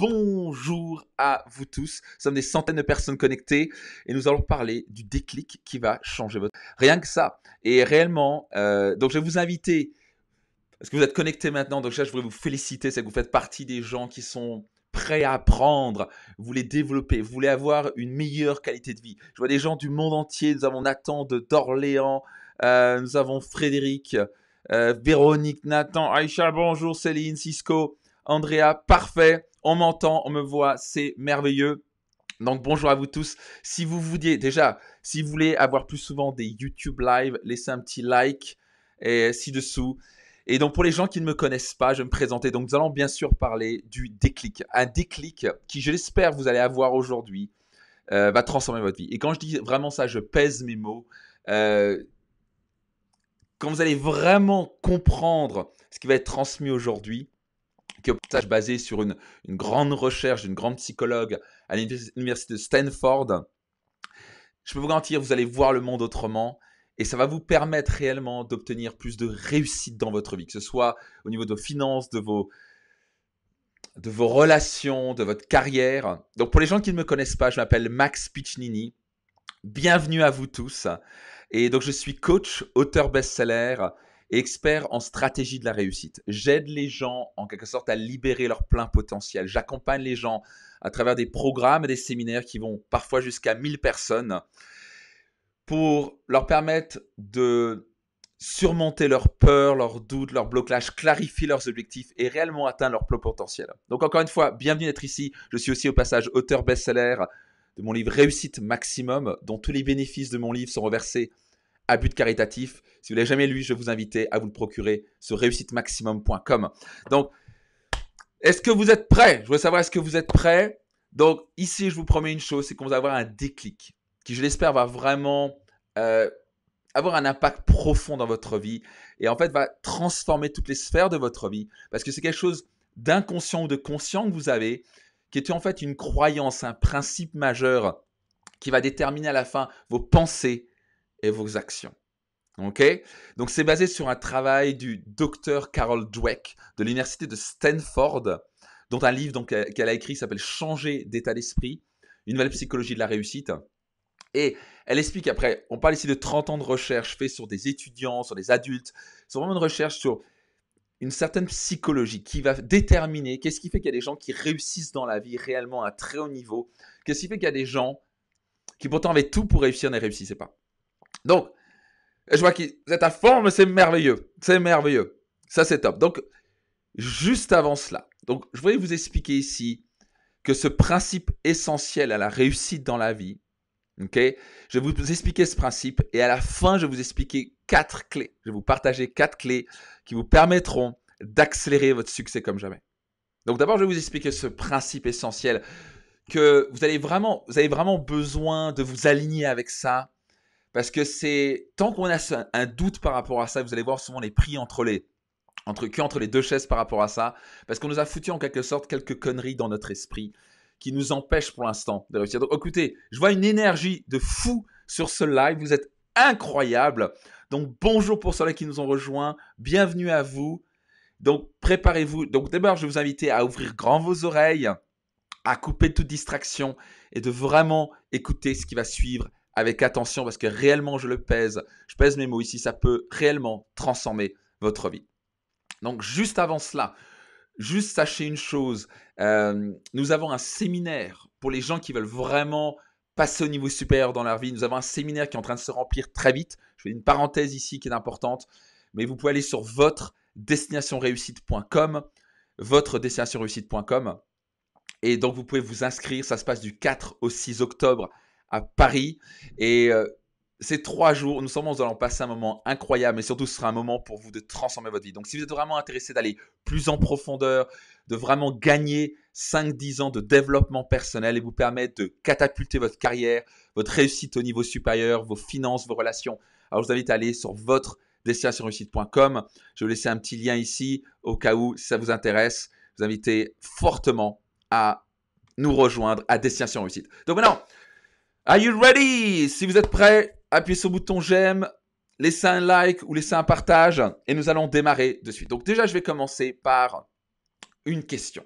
Bonjour à vous tous, nous sommes des centaines de personnes connectées et nous allons parler du déclic qui va changer votre vie. Rien que ça, et réellement, donc je vais vous inviter, parce que vous êtes connectés maintenant, donc je voulais vous féliciter, c'est que vous faites partie des gens qui sont prêts à apprendre, vous voulez développer, vous voulez avoir une meilleure qualité de vie. Je vois des gens du monde entier, nous avons Nathan d'Orléans, nous avons Frédéric, Véronique, Nathan, Aïcha, bonjour, Céline, Cisco, Andrea, parfait, on m'entend, on me voit, c'est merveilleux. Donc bonjour à vous tous. Si vous vouliez, déjà, si vous voulez avoir plus souvent des YouTube Live, laissez un petit like ci-dessous. Et donc pour les gens qui ne me connaissent pas, je vais me présenter. Donc nous allons bien sûr parler du déclic. Un déclic qui, je l'espère, vous allez avoir aujourd'hui, va transformer votre vie. Et quand je dis vraiment ça, je pèse mes mots. Quand vous allez vraiment comprendre ce qui va être transmis aujourd'hui, qui est un passage basé sur une grande recherche d'une grande psychologue à l'université de Stanford, je peux vous garantir, vous allez voir le monde autrement et ça va vous permettre réellement d'obtenir plus de réussite dans votre vie, que ce soit au niveau de vos finances, de vos relations, de votre carrière. Donc pour les gens qui ne me connaissent pas, je m'appelle Max Piccinini. Bienvenue à vous tous. Et donc je suis coach, auteur best-seller, et expert en stratégie de la réussite. J'aide les gens en quelque sorte à libérer leur plein potentiel. J'accompagne les gens à travers des programmes et des séminaires qui vont parfois jusqu'à 1000 personnes pour leur permettre de surmonter leurs peurs, leurs doutes, leurs blocages, clarifier leurs objectifs et réellement atteindre leur plein potentiel. Donc encore une fois, bienvenue d'être ici. Je suis aussi au passage auteur best-seller de mon livre Réussite Maximum, dont tous les bénéfices de mon livre sont reversés à but caritatif. Si vous ne l'avez jamais lu, je vous invite à vous le procurer sur réussitemaximum.com. Donc, est-ce que vous êtes prêts? Je veux savoir, est-ce que vous êtes prêts? Donc, ici, je vous promets une chose, c'est qu'on va avoir un déclic qui, je l'espère, va vraiment avoir un impact profond dans votre vie et en fait, va transformer toutes les sphères de votre vie parce que c'est quelque chose d'inconscient ou de conscient que vous avez qui est en fait une croyance, un principe majeur qui va déterminer à la fin vos pensées et vos actions. Okay? Donc, c'est basé sur un travail du docteur Carol Dweck de l'université de Stanford, dont un livre qu'elle a écrit s'appelle « Changer d'état d'esprit, une nouvelle psychologie de la réussite ». Et elle explique après, on parle ici de 30 ans de recherche faite sur des étudiants, sur des adultes, sur vraiment une recherche sur une certaine psychologie qui va déterminer qu'est-ce qui fait qu'il y a des gens qui réussissent dans la vie réellement à très haut niveau, qu'est-ce qui fait qu'il y a des gens qui pourtant avaient tout pour réussir, ne réussissaient pas. Donc, je vois que vous êtes à fond, mais c'est merveilleux. C'est merveilleux. Ça, c'est top. Donc, juste avant cela, donc, je voulais vous expliquer ici que ce principe essentiel à la réussite dans la vie, okay, je vais vous expliquer ce principe et à la fin, je vais vous expliquer 4 clés. Je vais vous partager 4 clés qui vous permettront d'accélérer votre succès comme jamais. Donc, d'abord, je vais vous expliquer ce principe essentiel que vous avez vraiment besoin de vous aligner avec ça. Parce que tant qu'on a un doute par rapport à ça, vous allez voir souvent les prix entre les deux chaises par rapport à ça, parce qu'on nous a foutu en quelque sorte quelques conneries dans notre esprit qui nous empêchent pour l'instant de réussir. Donc écoutez, je vois une énergie de fou sur ce live, vous êtes incroyables. Donc bonjour pour ceux-là qui nous ont rejoints, bienvenue à vous. Donc préparez-vous. Donc d'abord, je vais vous inviter à ouvrir grand vos oreilles, à couper toute distraction et de vraiment écouter ce qui va suivre avec attention parce que réellement, je pèse mes mots ici, ça peut réellement transformer votre vie. Donc, juste avant cela, juste sachez une chose, nous avons un séminaire pour les gens qui veulent vraiment passer au niveau supérieur dans leur vie. Nous avons un séminaire qui est en train de se remplir très vite. Je fais une parenthèse ici qui est importante, mais vous pouvez aller sur votredestinationreussite.com, votredestinationreussite.com et donc, vous pouvez vous inscrire. Ça se passe du 4 au 6 octobre. À Paris et ces 3 jours, nous allons passer un moment incroyable mais surtout ce sera un moment pour vous de transformer votre vie. Donc si vous êtes vraiment intéressé d'aller plus en profondeur, de vraiment gagner 5-10 ans de développement personnel et vous permettre de catapulter votre carrière, votre réussite au niveau supérieur, vos finances, vos relations, alors je vous invite à aller sur votredestinationreussite.com. Je vais vous laisser un petit lien ici au cas où si ça vous intéresse, je vous invite fortement à nous rejoindre à Destination Réussite. Donc maintenant, are you ready? Si vous êtes prêts, appuyez sur le bouton j'aime, laissez un like ou laissez un partage et nous allons démarrer de suite. Donc déjà, je vais commencer par une question.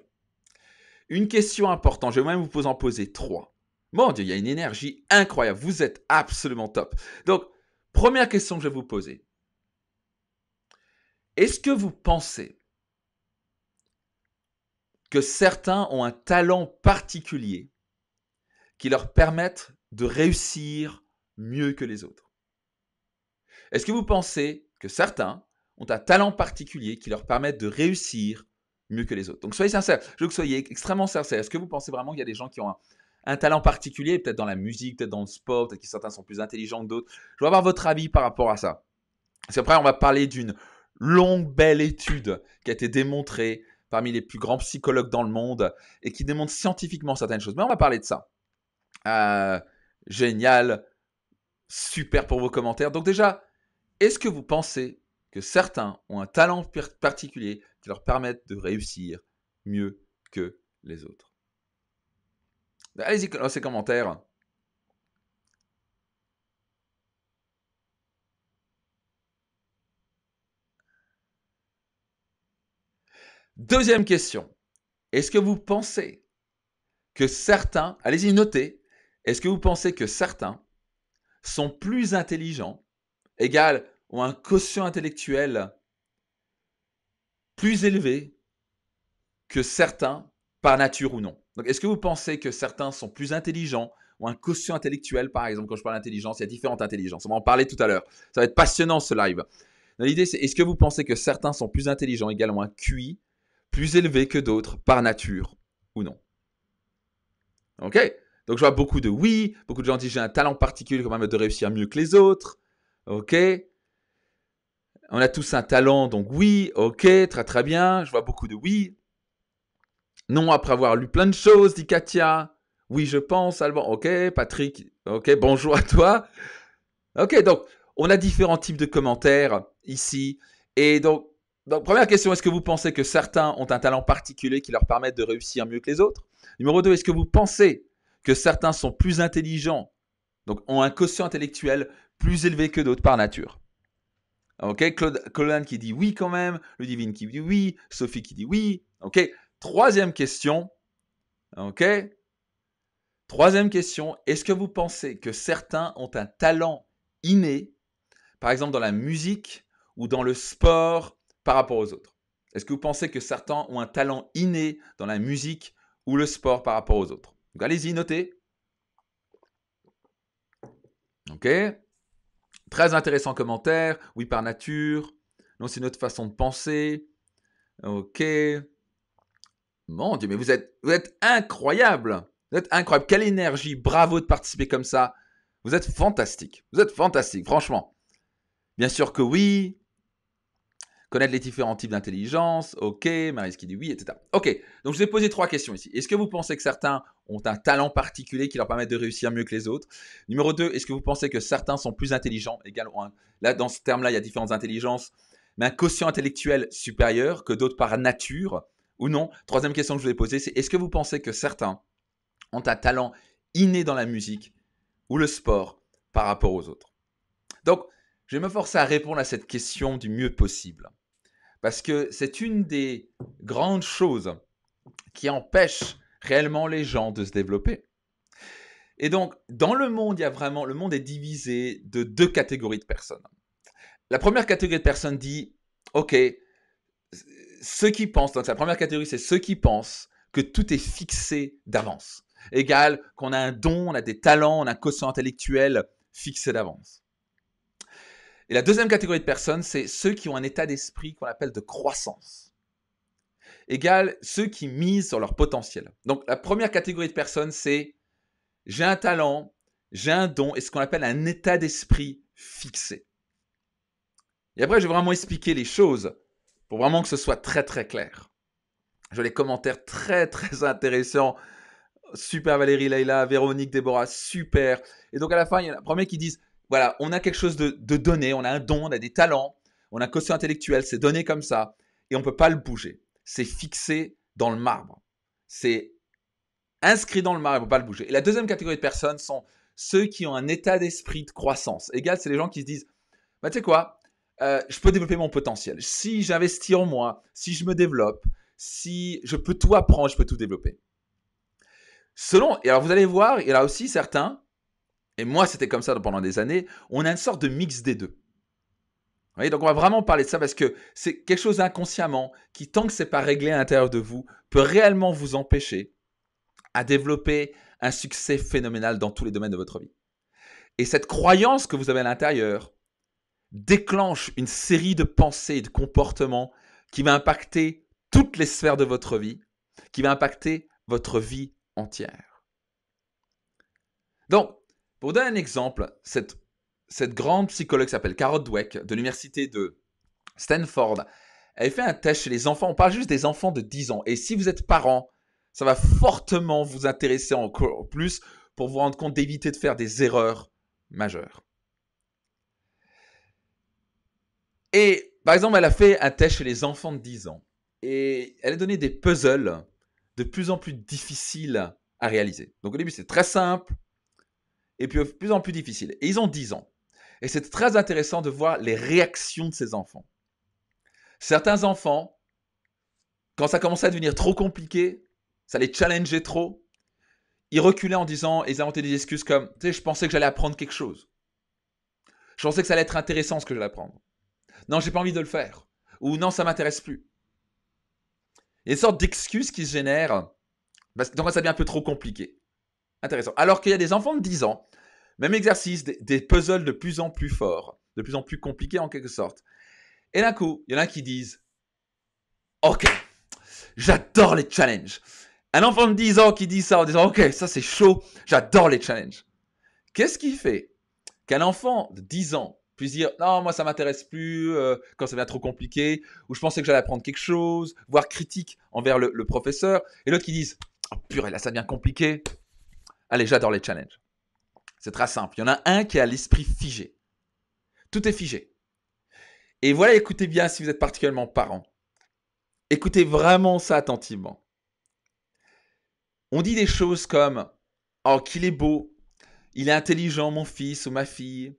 Une question importante, je vais même vous en poser 3. Mon Dieu, il y a une énergie incroyable. Vous êtes absolument top. Donc, première question que je vais vous poser. Est-ce que vous pensez que certains ont un talent particulier qui leur permettent de réussir mieux que les autres? Est-ce que vous pensez que certains ont un talent particulier qui leur permettent de réussir mieux que les autres? Donc, soyez sincères. Je veux que vous soyez extrêmement sincères. Est-ce que vous pensez vraiment qu'il y a des gens qui ont un talent particulier, peut-être dans la musique, peut-être dans le sport, peut-être que certains sont plus intelligents que d'autres? Je veux avoir votre avis par rapport à ça. Parce qu'après, on va parler d'une longue, belle étude qui a été démontrée parmi les plus grands psychologues dans le monde et qui démontre scientifiquement certaines choses. Mais on va parler de ça. Génial. Super pour vos commentaires. Donc déjà, est-ce que vous pensez que certains ont un talent particulier qui leur permettent de réussir mieux que les autres? Allez-y dans ces commentaires. Deuxième question, est-ce que vous pensez que certains, allez-y notez, est-ce que vous pensez que certains sont plus intelligents, égale, ont un quotient intellectuel plus élevé que certains par nature ou non? Donc, est-ce que vous pensez que certains sont plus intelligents ou un quotient intellectuel, par exemple, quand je parle d'intelligence, il y a différentes intelligences, on va en parler tout à l'heure, ça va être passionnant ce live. L'idée c'est, est-ce que vous pensez que certains sont plus intelligents, égale, ont un QI plus élevé que d'autres par nature ou non? Ok. Donc, je vois beaucoup de oui. Beaucoup de gens disent j'ai un talent particulier qui permet de réussir mieux que les autres. Ok. On a tous un talent, donc oui. Ok, très très bien. Je vois beaucoup de oui. Non, après avoir lu plein de choses, dit Katia. Oui, je pense, Alban. Ok, Patrick. Ok, bonjour à toi. Ok, donc, on a différents types de commentaires ici. Et donc, première question, est-ce que vous pensez que certains ont un talent particulier qui leur permet de réussir mieux que les autres? Numéro 2, est-ce que vous pensez que certains sont plus intelligents, donc ont un quotient intellectuel plus élevé que d'autres par nature? Ok, Claude qui dit oui quand même, Ludivine qui dit oui, Sophie qui dit oui. Ok, troisième question. Ok, troisième question, est-ce que vous pensez que certains ont un talent inné, par exemple dans la musique ou dans le sport, par rapport aux autres? Est-ce que vous pensez que certains ont un talent inné dans la musique ou le sport par rapport aux autres? Donc, allez-y, notez. Ok. Très intéressant commentaire. Oui, par nature. Non, c'est notre façon de penser. Ok. Mon Dieu, mais vous êtes incroyable. Vous êtes incroyable. Quelle énergie. Bravo de participer comme ça. Vous êtes fantastique. Vous êtes fantastique, franchement. Bien sûr que oui. Connaître les différents types d'intelligence, ok, Marise qui dit oui, etc. Ok, donc je vous ai posé 3 questions ici. Est-ce que vous pensez que certains ont un talent particulier qui leur permet de réussir mieux que les autres? Numéro 2, est-ce que vous pensez que certains sont plus intelligents? Là, dans ce terme-là, il y a différentes intelligences, mais un quotient intellectuel supérieur que d'autres par nature ou non? Troisième question que je vous ai posée, c'est est-ce que vous pensez que certains ont un talent inné dans la musique ou le sport par rapport aux autres? Donc, je vais me forcer à répondre à cette question du mieux possible parce que c'est une des grandes choses qui empêche réellement les gens de se développer. Et donc, dans le monde, il y a vraiment, le monde est divisé de 2 catégories de personnes. La première catégorie de personnes dit, ok, ceux qui pensent, donc la première catégorie, c'est ceux qui pensent que tout est fixé d'avance, égale qu'on a un don, on a des talents, on a un quotient intellectuel fixé d'avance. Et la deuxième catégorie de personnes, c'est ceux qui ont un état d'esprit qu'on appelle de croissance, égale ceux qui misent sur leur potentiel. Donc, la première catégorie de personnes, c'est j'ai un talent, j'ai un don, et ce qu'on appelle un état d'esprit fixé. Et après, je vais vraiment expliquer les choses pour vraiment que ce soit très, très clair. J'ai les commentaires très, très intéressants. Super Valérie, Leïla, Véronique, Déborah, super. Et donc, à la fin, il y en a premiers qui disent voilà, on a quelque chose de donné, on a un don, on a des talents, on a un quotient intellectuel, c'est donné comme ça et on ne peut pas le bouger. C'est fixé dans le marbre. C'est inscrit dans le marbre, on ne peut pas le bouger. Et la deuxième catégorie de personnes sont ceux qui ont un état d'esprit de croissance. Égal, c'est les gens qui se disent bah, tu sais quoi, je peux développer mon potentiel. Si j'investis en moi, si je me développe, si je peux tout apprendre, je peux tout développer. Selon, et alors vous allez voir, il y a aussi certains, et moi c'était comme ça pendant des années, on a une sorte de mix des deux. Vous voyez, donc on va vraiment parler de ça parce que c'est quelque chose inconsciemment qui, tant que ce n'est pas réglé à l'intérieur de vous, peut réellement vous empêcher à développer un succès phénoménal dans tous les domaines de votre vie. Et cette croyance que vous avez à l'intérieur déclenche une série de pensées et de comportements qui va impacter toutes les sphères de votre vie, qui va impacter votre vie entière. Donc, pour vous donner un exemple, cette grande psychologue qui s'appelle Carol Dweck de l'université de Stanford, elle fait un test chez les enfants. On parle juste des enfants de 10 ans. Et si vous êtes parent, ça va fortement vous intéresser encore plus pour vous rendre compte d'éviter de faire des erreurs majeures. Et par exemple, elle a fait un test chez les enfants de 10 ans. Et elle a donné des puzzles de plus en plus difficiles à réaliser. Donc au début, c'est très simple. Et puis de plus en plus difficile. Et ils ont 10 ans. Et c'est très intéressant de voir les réactions de ces enfants. Certains enfants, quand ça commençait à devenir trop compliqué, ça les challengeait trop, ils reculaient en disant, ils inventaient des excuses comme « Tu sais, je pensais que j'allais apprendre quelque chose. Je pensais que ça allait être intéressant ce que j'allais apprendre. Non, j'ai pas envie de le faire. Ou non, ça m'intéresse plus. » Il y a une sorte d'excuses qui se génèrent. Parce que donc, ça devient un peu trop compliqué. Intéressant. Alors qu'il y a des enfants de 10 ans, même exercice, des puzzles de plus en plus forts, de plus en plus compliqués en quelque sorte. Et d'un coup, il y en a qui disent « Ok, j'adore les challenges. » Un enfant de 10 ans qui dit ça en disant « Ok, ça c'est chaud, j'adore les challenges. » Qu'est-ce qui fait qu'un enfant de 10 ans puisse dire « Non, moi ça m'intéresse plus quand ça devient trop compliqué » ou « Je pensais que j'allais apprendre quelque chose », voire critique envers le professeur. Et l'autre qui disent « Oh purée, là ça devient compliqué. » Allez, j'adore les challenges. C'est très simple. Il y en a un qui a l'esprit figé. Tout est figé. Et voilà, écoutez bien si vous êtes particulièrement parent. Écoutez vraiment ça attentivement. On dit des choses comme « Oh, qu'il est beau. Il est intelligent, mon fils ou ma fille.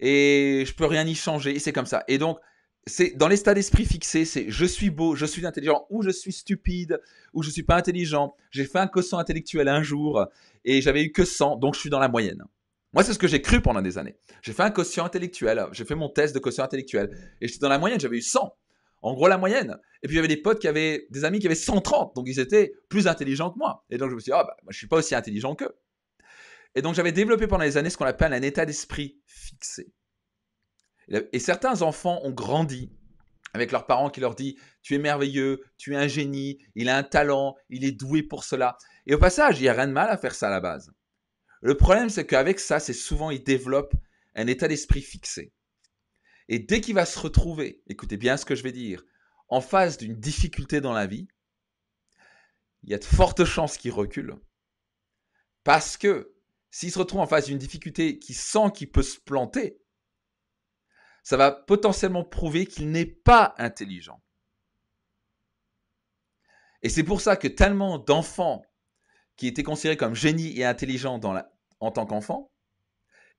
Et je peux rien y changer. » Et c'est comme ça. Et donc, c'est dans l'état d'esprit fixé, c'est « Je suis beau, je suis intelligent » ou « Je suis stupide » ou « Je suis pas intelligent ». J'ai fait un quotient intellectuel un jour et j'avais eu que 100, donc je suis dans la moyenne. Moi, c'est ce que j'ai cru pendant des années. J'ai fait un quotient intellectuel, j'ai fait mon test de quotient intellectuel et j'étais dans la moyenne, j'avais eu 100. En gros, la moyenne. Et puis, j'avais des potes qui avaient, des amis qui avaient 130, donc ils étaient plus intelligents que moi. Et donc, je me suis dit « Ah, bah, moi, je suis pas aussi intelligent qu'eux ». Et donc, j'avais développé pendant des années ce qu'on appelle un état d'esprit fixé. Et certains enfants ont grandi avec leurs parents qui leur disent « Tu es merveilleux, tu es un génie, il a un talent, il est doué pour cela. » Et au passage, il n'y a rien de mal à faire ça à la base. Le problème, c'est qu'avec ça, c'est souvent, il développe un état d'esprit fixé. Et dès qu'il va se retrouver, écoutez bien ce que je vais dire, en face d'une difficulté dans la vie, il y a de fortes chances qu'il recule. Parce que s'il se retrouve en face d'une difficulté qui sent qu'il peut se planter, ça va potentiellement prouver qu'il n'est pas intelligent. Et c'est pour ça que tellement d'enfants qui étaient considérés comme génies et intelligents en tant qu'enfants,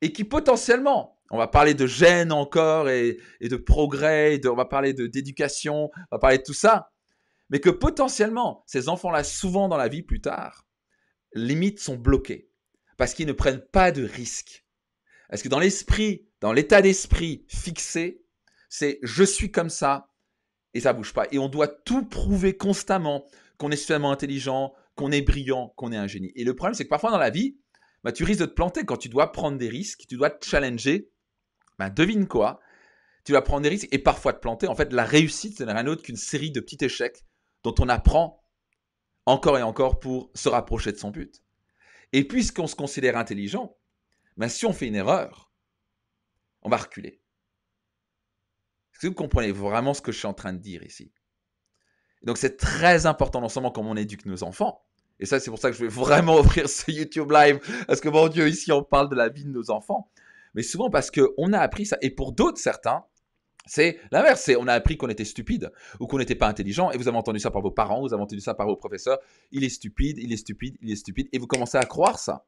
et qui potentiellement, on va parler de gènes encore, et de progrès, on va parler d'éducation, on va parler de tout ça, mais que potentiellement, ces enfants-là, souvent dans la vie plus tard, limite sont bloqués, parce qu'ils ne prennent pas de risques. Parce que dans l'esprit, dans l'état d'esprit fixé, c'est « je suis comme ça » et ça ne bouge pas. Et on doit tout prouver constamment qu'on est suffisamment intelligent, qu'on est brillant, qu'on est un génie. Et le problème, c'est que parfois dans la vie, bah, tu risques de te planter quand tu dois prendre des risques, tu dois te challenger. Bah, devine quoi, tu vas prendre des risques et parfois te planter. En fait, la réussite, ce n'est rien d'autre qu'une série de petits échecs dont on apprend encore et encore pour se rapprocher de son but. Et puisqu'on se considère intelligent, bah, si on fait une erreur, on va reculer. Est-ce que vous comprenez vraiment ce que je suis en train de dire ici? Donc, c'est très important l'ensemble comment on éduque nos enfants. Et ça, c'est pour ça que je vais vraiment ouvrir ce YouTube Live. Parce que, mon Dieu, ici, on parle de la vie de nos enfants. Mais souvent, parce qu'on a appris ça. Et pour d'autres, certains, c'est l'inverse. C'est on a appris qu'on était stupide ou qu'on n'était pas intelligent. Et vous avez entendu ça par vos parents, vous avez entendu ça par vos professeurs. Il est stupide, il est stupide, il est stupide. Et vous commencez à croire ça.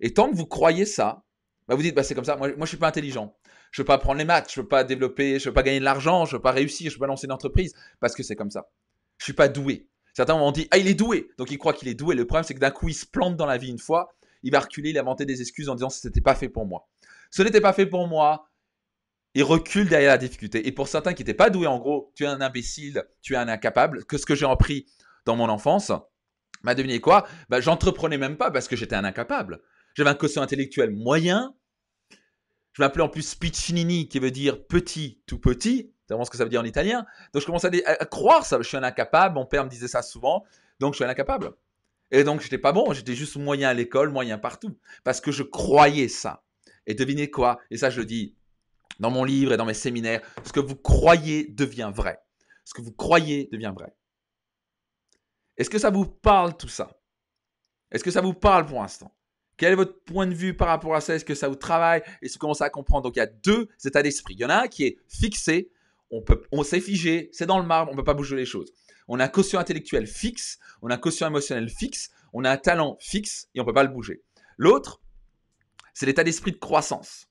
Et tant que vous croyez ça, bah vous dites, bah c'est comme ça, moi je ne suis pas intelligent, je ne peux pas apprendre les maths, je ne peux pas développer, je ne peux pas gagner de l'argent, je ne peux pas réussir, je ne peux pas lancer une entreprise, parce que c'est comme ça. Je ne suis pas doué. Certains m'ont dit « Ah, il est doué !» Donc, ils croient qu'il est doué. Le problème, c'est que d'un coup, il se plante dans la vie une fois. Il va reculer, il va inventer des excuses en disant « Ce n'était pas fait pour moi. » Ce n'était pas fait pour moi. Il recule derrière la difficulté. Et pour certains qui n'étaient pas doués, en gros, tu es un imbécile, tu es un incapable. Que ce que j'ai appris dans mon enfance, bah, devinez quoi ? Bah, j'entreprenais même pas parce que j'étais un incapable. J'avais un quotient intellectuel moyen. Je m'appelais en plus Piccinini, qui veut dire petit, tout petit. C'est vraiment ce que ça veut dire en italien. Donc, je commençais à croire ça. Je suis un incapable. Mon père me disait ça souvent. Donc, je suis un incapable. Et donc, je n'étais pas bon. J'étais juste moyen à l'école, moyen partout. Parce que je croyais ça. Et devinez quoi? Et ça, je le dis dans mon livre et dans mes séminaires. Ce que vous croyez devient vrai. Ce que vous croyez devient vrai. Est-ce que ça vous parle tout ça? Est-ce que ça vous parle pour l'instant? Quel est votre point de vue par rapport à ça? Est-ce que ça vous travaille? Et vous commencez à comprendre. Donc, il y a deux états d'esprit. Il y en a un qui est fixé. On s'est figé, c'est dans le marbre, on ne peut pas bouger les choses. On a un quotient intellectuel fixe, on a un quotient émotionnel fixe, on a un talent fixe et on ne peut pas le bouger. L'autre, c'est l'état d'esprit de croissance.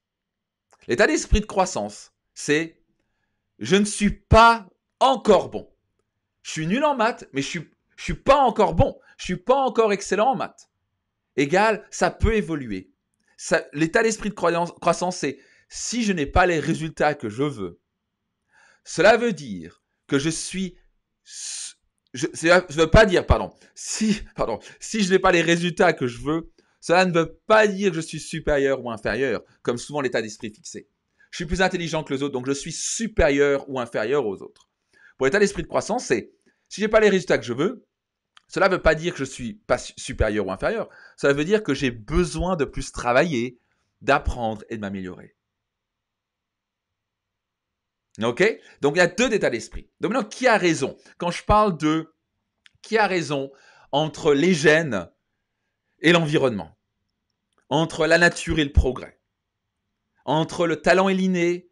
L'état d'esprit de croissance, c'est « je ne suis pas encore bon ». Je suis nul en maths, mais je ne suis pas encore bon. Je ne suis pas encore excellent en maths. Égal, ça peut évoluer. L'état d'esprit de croissance, c'est « si je n'ai pas les résultats que je veux », cela veut dire que si je n'ai pas les résultats que je veux, cela ne veut pas dire que je suis supérieur ou inférieur, comme souvent l'état d'esprit fixé. Je suis plus intelligent que les autres, donc je suis supérieur ou inférieur aux autres. Pour l'état d'esprit de croissance, c'est si je n'ai pas les résultats que je veux, cela ne veut pas dire que je ne suis pas supérieur ou inférieur. Cela veut dire que j'ai besoin de plus travailler, d'apprendre et de m'améliorer. Ok? Donc, il y a deux états d'esprit. Donc, maintenant, qui a raison? Quand je parle de qui a raison entre les gènes et l'environnement, entre la nature et le progrès, entre le talent et l'inné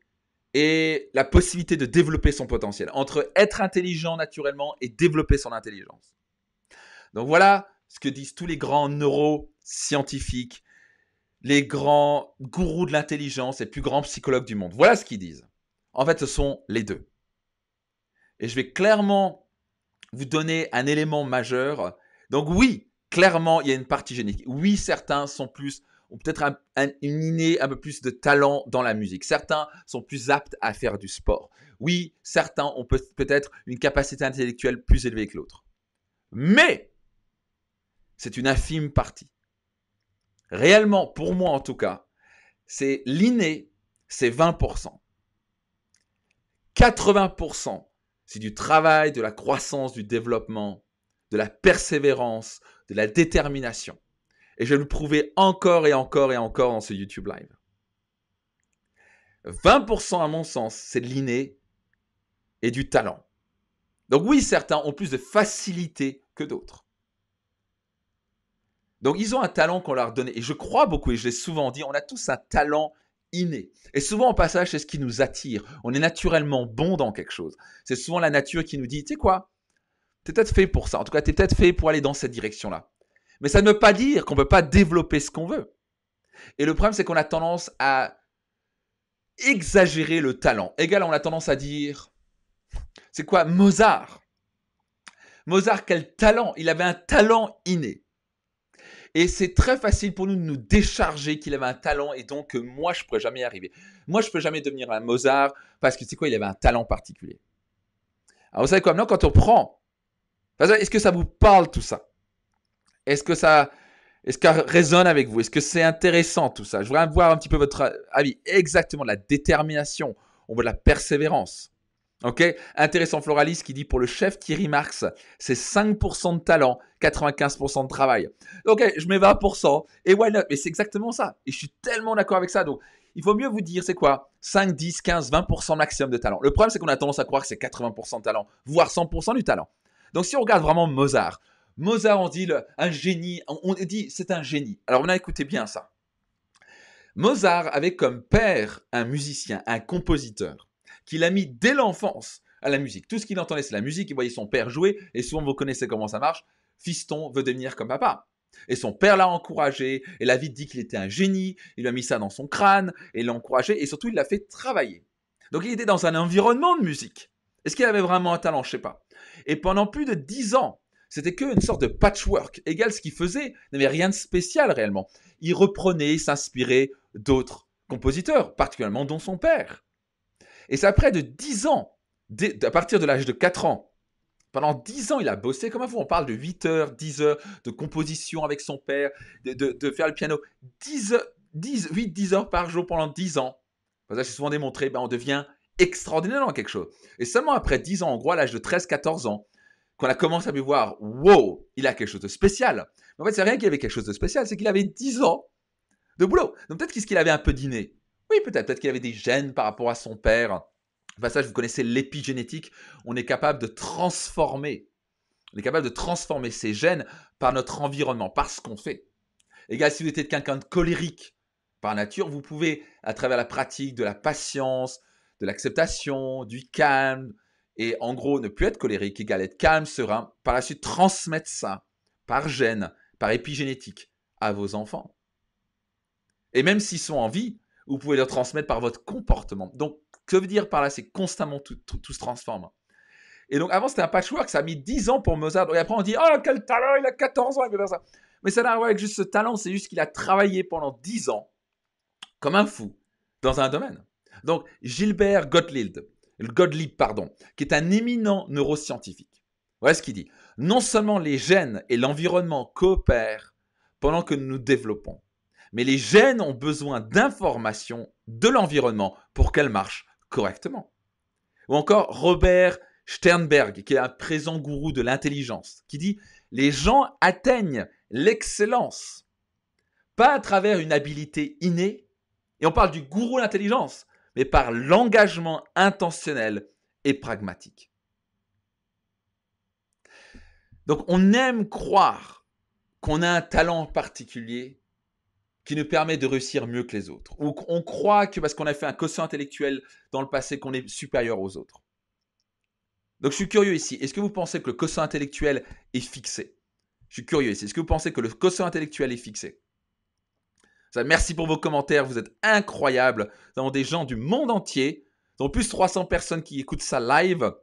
et la possibilité de développer son potentiel, entre être intelligent naturellement et développer son intelligence. Donc, voilà ce que disent tous les grands neuroscientifiques, les grands gourous de l'intelligence, les plus grands psychologues du monde. Voilà ce qu'ils disent. En fait, ce sont les deux. Et je vais clairement vous donner un élément majeur. Donc oui, clairement, il y a une partie génétique. Oui, certains sont plus, ont peut-être un peu plus de talent dans la musique. Certains sont plus aptes à faire du sport. Oui, certains ont peut-être une capacité intellectuelle plus élevée que l'autre. Mais c'est une infime partie. Réellement, pour moi en tout cas, c'est l'inné, c'est 20%. 80%, c'est du travail, de la croissance, du développement, de la persévérance, de la détermination. Et je vais le prouver encore et encore et encore dans ce YouTube Live. 20% à mon sens, c'est de l'inné et du talent. Donc oui, certains ont plus de facilité que d'autres. Donc ils ont un talent qu'on leur a donné. Et je crois beaucoup, et je l'ai souvent dit, on a tous un talent inné. Et souvent, au passage, c'est ce qui nous attire. On est naturellement bon dans quelque chose. C'est souvent la nature qui nous dit, tu sais quoi, t'es peut-être fait pour ça. En tout cas, t'es peut-être fait pour aller dans cette direction-là. Mais ça ne veut pas dire qu'on ne peut pas développer ce qu'on veut. Et le problème, c'est qu'on a tendance à exagérer le talent. Égal, on a tendance à dire, c'est quoi, Mozart, quel talent? Il avait un talent inné. Et c'est très facile pour nous de nous décharger qu'il avait un talent et donc que moi, je ne pourrais jamais y arriver. Moi, je ne peux jamais devenir un Mozart parce que, tu sais quoi, il avait un talent particulier. Alors, vous savez quoi, maintenant, quand on prend, est-ce que ça vous parle tout ça? Est-ce que ça résonne avec vous? Est-ce que c'est intéressant tout ça? Je voudrais voir un petit peu votre avis. Exactement, de la détermination, on veut de la persévérance. Ok, intéressant Floralis qui dit pour le chef Thierry Marx, c'est 5% de talent, 95% de travail. Ok, je mets 20% et why not? Mais c'est exactement ça. Et je suis tellement d'accord avec ça. Donc, il vaut mieux vous dire c'est quoi? 5, 10, 15, 20% maximum de talent. Le problème, c'est qu'on a tendance à croire que c'est 80% de talent, voire 100% du talent. Donc, si on regarde vraiment Mozart, on dit un génie, on dit c'est un génie. Alors, maintenant, écoutez bien ça. Mozart avait comme père un musicien, un compositeur, qu'il a mis dès l'enfance à la musique. Tout ce qu'il entendait, c'est la musique. Il voyait son père jouer. Et souvent, vous connaissez comment ça marche. Fiston veut devenir comme papa. Et son père l'a encouragé. Et la vie dit qu'il était un génie. Il lui a mis ça dans son crâne. Et l'a encouragé. Et surtout, il l'a fait travailler. Donc, il était dans un environnement de musique. Est-ce qu'il avait vraiment un talent? Je ne sais pas. Et pendant plus de 10 ans, C'était qu'une sorte de patchwork, égal ce qu'il faisait, n'avait rien de spécial réellement. Il reprenait, s'inspirait d'autres compositeurs, particulièrement dont son père. Et c'est après de 10 ans, à partir de l'âge de 4 ans, pendant 10 ans, il a bossé comme un fou. On parle de 8 heures, 10 heures de composition avec son père, de faire le piano. 8-10 heures par jour pendant 10 ans. Parce que j'ai souvent démontré, ben on devient extraordinaire dans quelque chose. Et seulement après 10 ans, en gros à l'âge de 13-14 ans, qu'on a commencé à lui voir, wow, il a quelque chose de spécial. Mais en fait, c'est rien qu'il avait quelque chose de spécial, c'est qu'il avait 10 ans de boulot. Donc peut-être qu'il avait un peu d'inné. Oui, peut-être qu'il avait des gènes par rapport à son père. Au passage, vous connaissez l'épigénétique, on est capable de transformer. On est capable de transformer ces gènes par notre environnement, par ce qu'on fait. Et gars, si vous êtes quelqu'un de colérique par nature, vous pouvez, à travers la pratique de la patience, de l'acceptation, du calme, et en gros, ne plus être colérique égale être calme, serein, par la suite transmettre ça par gène, par épigénétique à vos enfants. Et même s'ils sont en vie, vous pouvez le transmettre par votre comportement. Donc, ce que veut dire par là, c'est constamment tout se transforme. Et donc, avant, c'était un patchwork, ça a mis 10 ans pour Mozart. Et après, on dit, oh, quel talent, il a 14 ans, il peut faire ça. Mais ça n'a rien à voir avec juste ce talent, c'est juste qu'il a travaillé pendant 10 ans comme un fou dans un domaine. Donc, Gilbert Gottlieb, qui est un éminent neuroscientifique. Voilà ce qu'il dit. Non seulement les gènes et l'environnement coopèrent pendant que nous nous développons, mais les gènes ont besoin d'informations de l'environnement pour qu'elles marchent correctement. Ou encore Robert Sternberg, qui est un présent gourou de l'intelligence, qui dit « Les gens atteignent l'excellence, pas à travers une habileté innée, et on parle du gourou de l'intelligence, mais par l'engagement intentionnel et pragmatique. » Donc on aime croire qu'on a un talent particulier qui nous permet de réussir mieux que les autres. Ou on croit que parce qu'on a fait un quotient intellectuel dans le passé, qu'on est supérieur aux autres. Donc, je suis curieux ici. Est-ce que vous pensez que le quotient intellectuel est fixé? Je suis curieux ici. Est-ce que vous pensez que le quotient intellectuel est fixé? Ça, merci pour vos commentaires. Vous êtes incroyables. Nous avons des gens du monde entier, dont plus 300 personnes qui écoutent ça live.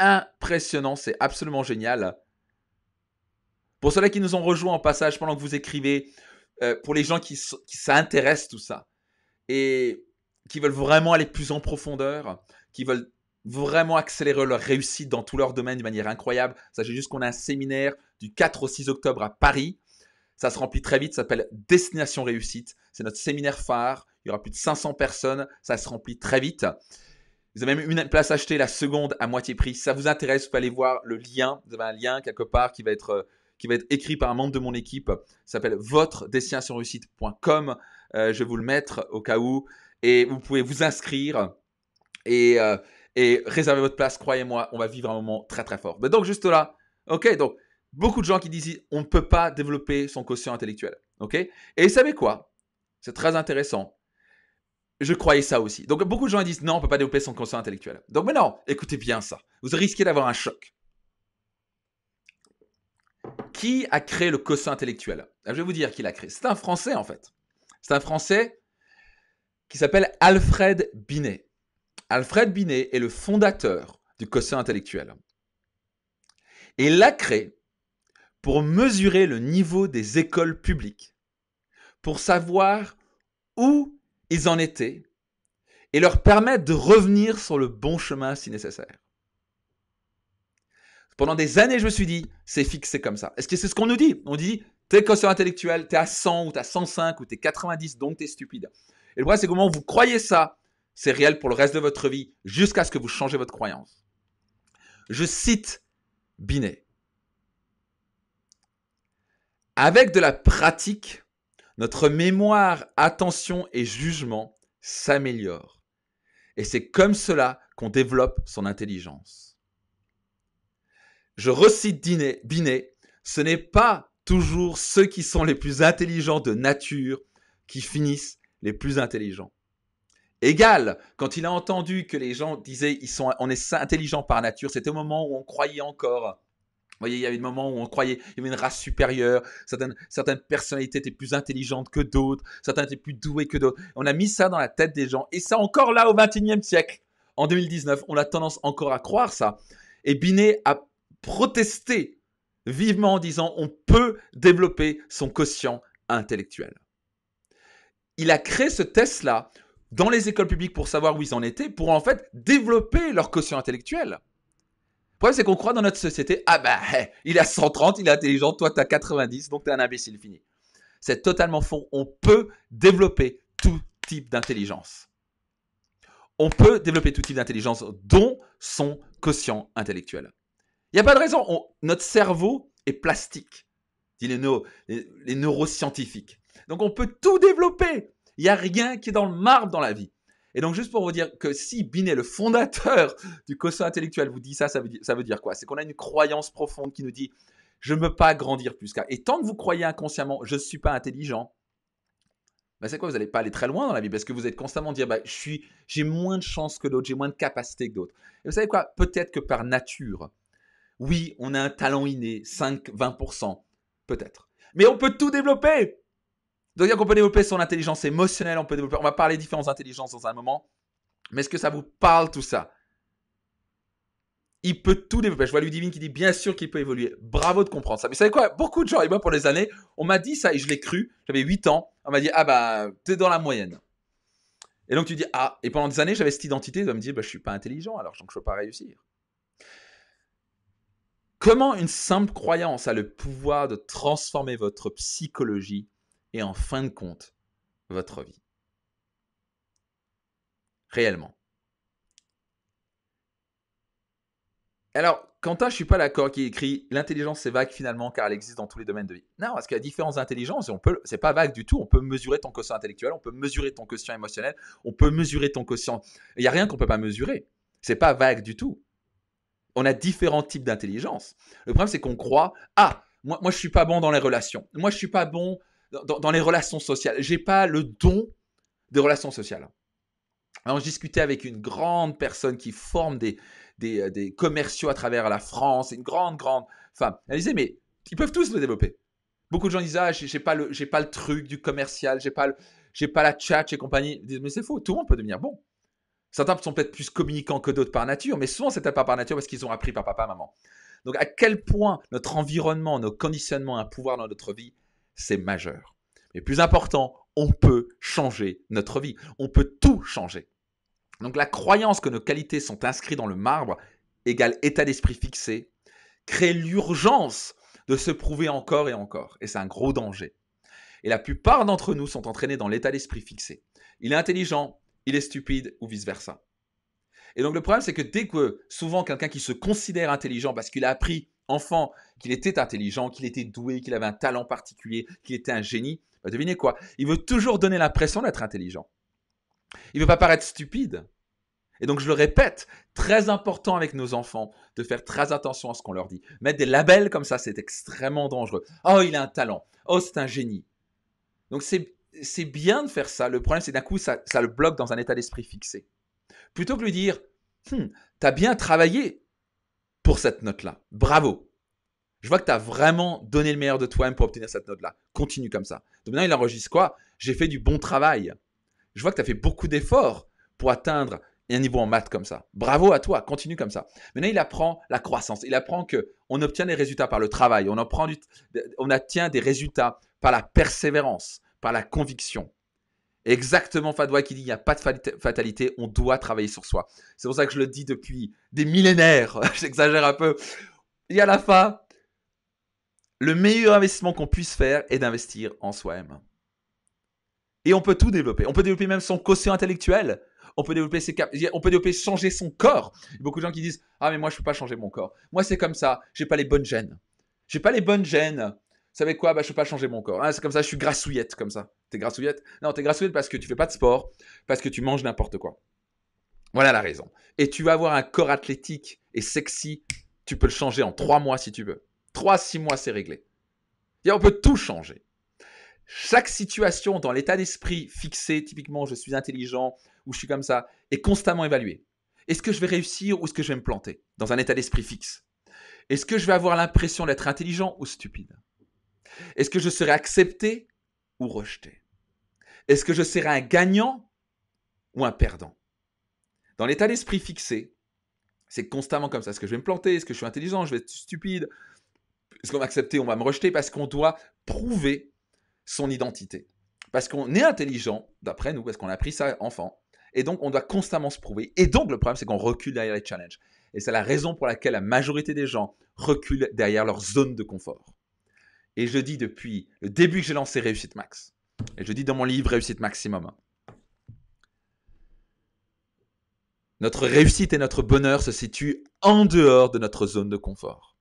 Impressionnant. C'est absolument génial. Pour ceux-là qui nous ont rejoints en passage pendant que vous écrivez, pour les gens qui s'intéressent tout ça et qui veulent vraiment aller plus en profondeur, qui veulent vraiment accélérer leur réussite dans tous leurs domaines de manière incroyable. Sachez juste qu'on a un séminaire du 4 au 6 octobre à Paris. Ça se remplit très vite, ça s'appelle Destination Réussite. C'est notre séminaire phare, il y aura plus de 500 personnes, ça se remplit très vite. Vous avez même une place achetée, la seconde à moitié prix. Si ça vous intéresse, vous pouvez aller voir le lien. Vous avez un lien quelque part qui va être... écrit par un membre de mon équipe, ça s'appelle votredestinationreussite.com, je vais vous le mettre au cas où, et vous pouvez vous inscrire et réserver votre place, croyez-moi, on va vivre un moment très très fort. Mais donc juste là, ok, donc beaucoup de gens qui disent on ne peut pas développer son quotient intellectuel, ok, et vous savez quoi, c'est très intéressant, je croyais ça aussi. Donc beaucoup de gens disent non, on ne peut pas développer son quotient intellectuel, donc mais non, écoutez bien ça, vous risquez d'avoir un choc. Qui a créé le quotient intellectuel? Je vais vous dire qui l'a créé. C'est un Français, en fait. C'est un Français qui s'appelle Alfred Binet. Alfred Binet est le fondateur du quotient intellectuel. Et il l'a créé pour mesurer le niveau des écoles publiques, pour savoir où ils en étaient et leur permettre de revenir sur le bon chemin si nécessaire. Pendant des années, je me suis dit, c'est fixé comme ça. Est-ce que c'est ce qu'on nous dit? On dit, t'es quotient intellectuel, t'es à 100 ou t'es à 105 ou t'es 90, donc t'es stupide. Et le problème, c'est qu'au moment où vous croyez ça, c'est réel pour le reste de votre vie, jusqu'à ce que vous changez votre croyance. Je cite Binet. Avec de la pratique, notre mémoire, attention et jugement s'améliorent. Et c'est comme cela qu'on développe son intelligence. Je recite Binet, ce n'est pas toujours ceux qui sont les plus intelligents de nature qui finissent les plus intelligents. Égal, quand il a entendu que les gens disaient on est intelligent par nature, c'était au moment où on croyait encore. Vous voyez, il y avait un moment où on croyait, il y avait une race supérieure, certaines personnalités étaient plus intelligentes que d'autres, certains étaient plus doués que d'autres. On a mis ça dans la tête des gens et ça encore là au 21e siècle, en 2019, on a tendance encore à croire ça. Et Binet a protester vivement en disant on peut développer son quotient intellectuel. Il a créé ce test-là dans les écoles publiques pour savoir où ils en étaient, pour en fait développer leur quotient intellectuel. Le problème, c'est qu'on croit dans notre société, ah ben, il a 130, il est intelligent, toi, tu as 90, donc tu es un imbécile fini. C'est totalement faux. On peut développer tout type d'intelligence. On peut développer tout type d'intelligence, dont son quotient intellectuel. Il n'y a pas de raison. Notre cerveau est plastique, disent les neuroscientifiques. Donc, on peut tout développer. Il n'y a rien qui est dans le marbre dans la vie. Et donc, juste pour vous dire que si Binet, le fondateur du quotient intellectuel, vous dit ça, ça veut dire quoi? C'est qu'on a une croyance profonde qui nous dit « je ne veux pas grandir plus qu'à ». Et tant que vous croyez inconsciemment « je ne suis pas intelligent », ben c'est quoi? Vous n'allez pas aller très loin dans la vie parce que vous êtes constamment dire bah, « j'ai moins de chance que d'autres, j'ai moins de capacité que d'autres ». Et vous savez quoi? Peut-être que par nature, oui, on a un talent inné, 5-20%, peut-être. Mais on peut tout développer. Donc, on peut développer son intelligence émotionnelle, on peut développer, on va parler de différentes intelligences dans un moment. Mais est-ce que ça vous parle tout ça? Il peut tout développer. Je vois Ludivine qui dit bien sûr qu'il peut évoluer. Bravo de comprendre ça. Mais vous savez quoi? Beaucoup de gens, et moi pour des années, on m'a dit ça et je l'ai cru. J'avais 8 ans. On m'a dit ah bah, t'es dans la moyenne. Et donc tu dis ah. Et pendant des années, j'avais cette identité de me dire bah, je suis pas intelligent alors donc je peux pas réussir. Comment une simple croyance a le pouvoir de transformer votre psychologie et en fin de compte, votre vie. Réellement. Alors, Quentin, je ne suis pas d'accord qui écrit « L'intelligence, c'est vague finalement car elle existe dans tous les domaines de vie ». Non, parce qu'il y a différentes intelligences et ce n'est pas vague du tout. On peut mesurer ton quotient intellectuel, on peut mesurer ton quotient émotionnel, on peut mesurer ton quotient… Il n'y a rien qu'on ne peut pas mesurer. Ce n'est pas vague du tout. On a différents types d'intelligence. Le problème, c'est qu'on croit « Ah, moi je ne suis pas bon dans les relations. Moi, je ne suis pas bon… » Dans les relations sociales. Je n'ai pas le don des relations sociales. Alors, je discutais avec une grande personne qui forme des commerciaux à travers la France, une grande femme. Elle disait, mais ils peuvent tous le développer. Beaucoup de gens disent, ah, j'ai pas le truc du commercial, j'ai pas la tchatche et compagnie. Ils disent, mais c'est faux, tout le monde peut devenir bon. Certains sont peut-être plus communicants que d'autres par nature, mais souvent, ce n'est pas par nature parce qu'ils ont appris par papa, maman. Donc, à quel point notre environnement, nos conditionnements ont un pouvoir dans notre vie, c'est majeur. Mais plus important, on peut changer notre vie. On peut tout changer. Donc la croyance que nos qualités sont inscrites dans le marbre égale état d'esprit fixé, crée l'urgence de se prouver encore et encore. Et c'est un gros danger. Et la plupart d'entre nous sont entraînés dans l'état d'esprit fixé. Il est intelligent, il est stupide ou vice-versa. Et donc le problème, c'est que dès que souvent quelqu'un qui se considère intelligent parce qu'il a appris enfant, qu'il était intelligent, qu'il était doué, qu'il avait un talent particulier, qu'il était un génie, bah devinez quoi? Il veut toujours donner l'impression d'être intelligent. Il ne veut pas paraître stupide. Et donc, je le répète, très important avec nos enfants de faire très attention à ce qu'on leur dit. Mettre des labels comme ça, c'est extrêmement dangereux. Oh, il a un talent. Oh, c'est un génie. Donc, c'est bien de faire ça. Le problème, c'est d'un coup, ça le bloque dans un état d'esprit fixé. Plutôt que lui dire, t'as bien travaillé pour cette note-là. Bravo. Je vois que tu as vraiment donné le meilleur de toi-même pour obtenir cette note-là. Continue comme ça. Donc maintenant, il enregistre quoi? J'ai fait du bon travail. Je vois que tu as fait beaucoup d'efforts pour atteindre un niveau en maths comme ça. Bravo à toi. Continue comme ça. Maintenant, il apprend la croissance. Il apprend qu'on obtient des résultats par le travail. On obtient des résultats par la persévérance, par la conviction. Exactement, Fadoua qui dit, il n'y a pas de fatalité, on doit travailler sur soi. C'est pour ça que je le dis depuis des millénaires, j'exagère un peu. Et à la fin, le meilleur investissement qu'on puisse faire est d'investir en soi-même. Et on peut tout développer. On peut développer même son quotient intellectuel. On peut développer changer son corps. Il y a beaucoup de gens qui disent, ah mais moi je ne peux pas changer mon corps. Moi c'est comme ça, je n'ai pas les bonnes gènes. Je n'ai pas les bonnes gènes. Vous savez quoi? Bah, je ne peux pas changer mon corps. Hein, c'est comme ça, je suis grassouillette comme ça. T'es grassouillette? Non, t'es grassouillette parce que tu fais pas de sport, parce que tu manges n'importe quoi. Voilà la raison. Et tu vas avoir un corps athlétique et sexy. Tu peux le changer en 3 mois si tu veux. 3 à 6 mois, c'est réglé. Et on peut tout changer. Chaque situation dans l'état d'esprit fixé, typiquement je suis intelligent ou je suis comme ça, est constamment évaluée. Est-ce que je vais réussir ou est-ce que je vais me planter dans un état d'esprit fixe? Est-ce que je vais avoir l'impression d'être intelligent ou stupide? Est-ce que je serai accepté ou rejeté? Est-ce que je serai un gagnant ou un perdant? Dans l'état d'esprit fixé, c'est constamment comme ça. Est-ce que je vais me planter? Est-ce que je suis intelligent? Je vais être stupide? Est-ce qu'on va accepter, on va me rejeter parce qu'on doit prouver son identité. Parce qu'on est intelligent, d'après nous, parce qu'on a appris ça enfant. Et donc, on doit constamment se prouver. Et donc, le problème, c'est qu'on recule derrière les challenges. Et c'est la raison pour laquelle la majorité des gens reculent derrière leur zone de confort. Et je dis depuis le début que j'ai lancé Réussite Max, et je dis dans mon livre Réussite Maximum, notre réussite et notre bonheur se situent en dehors de notre zone de confort.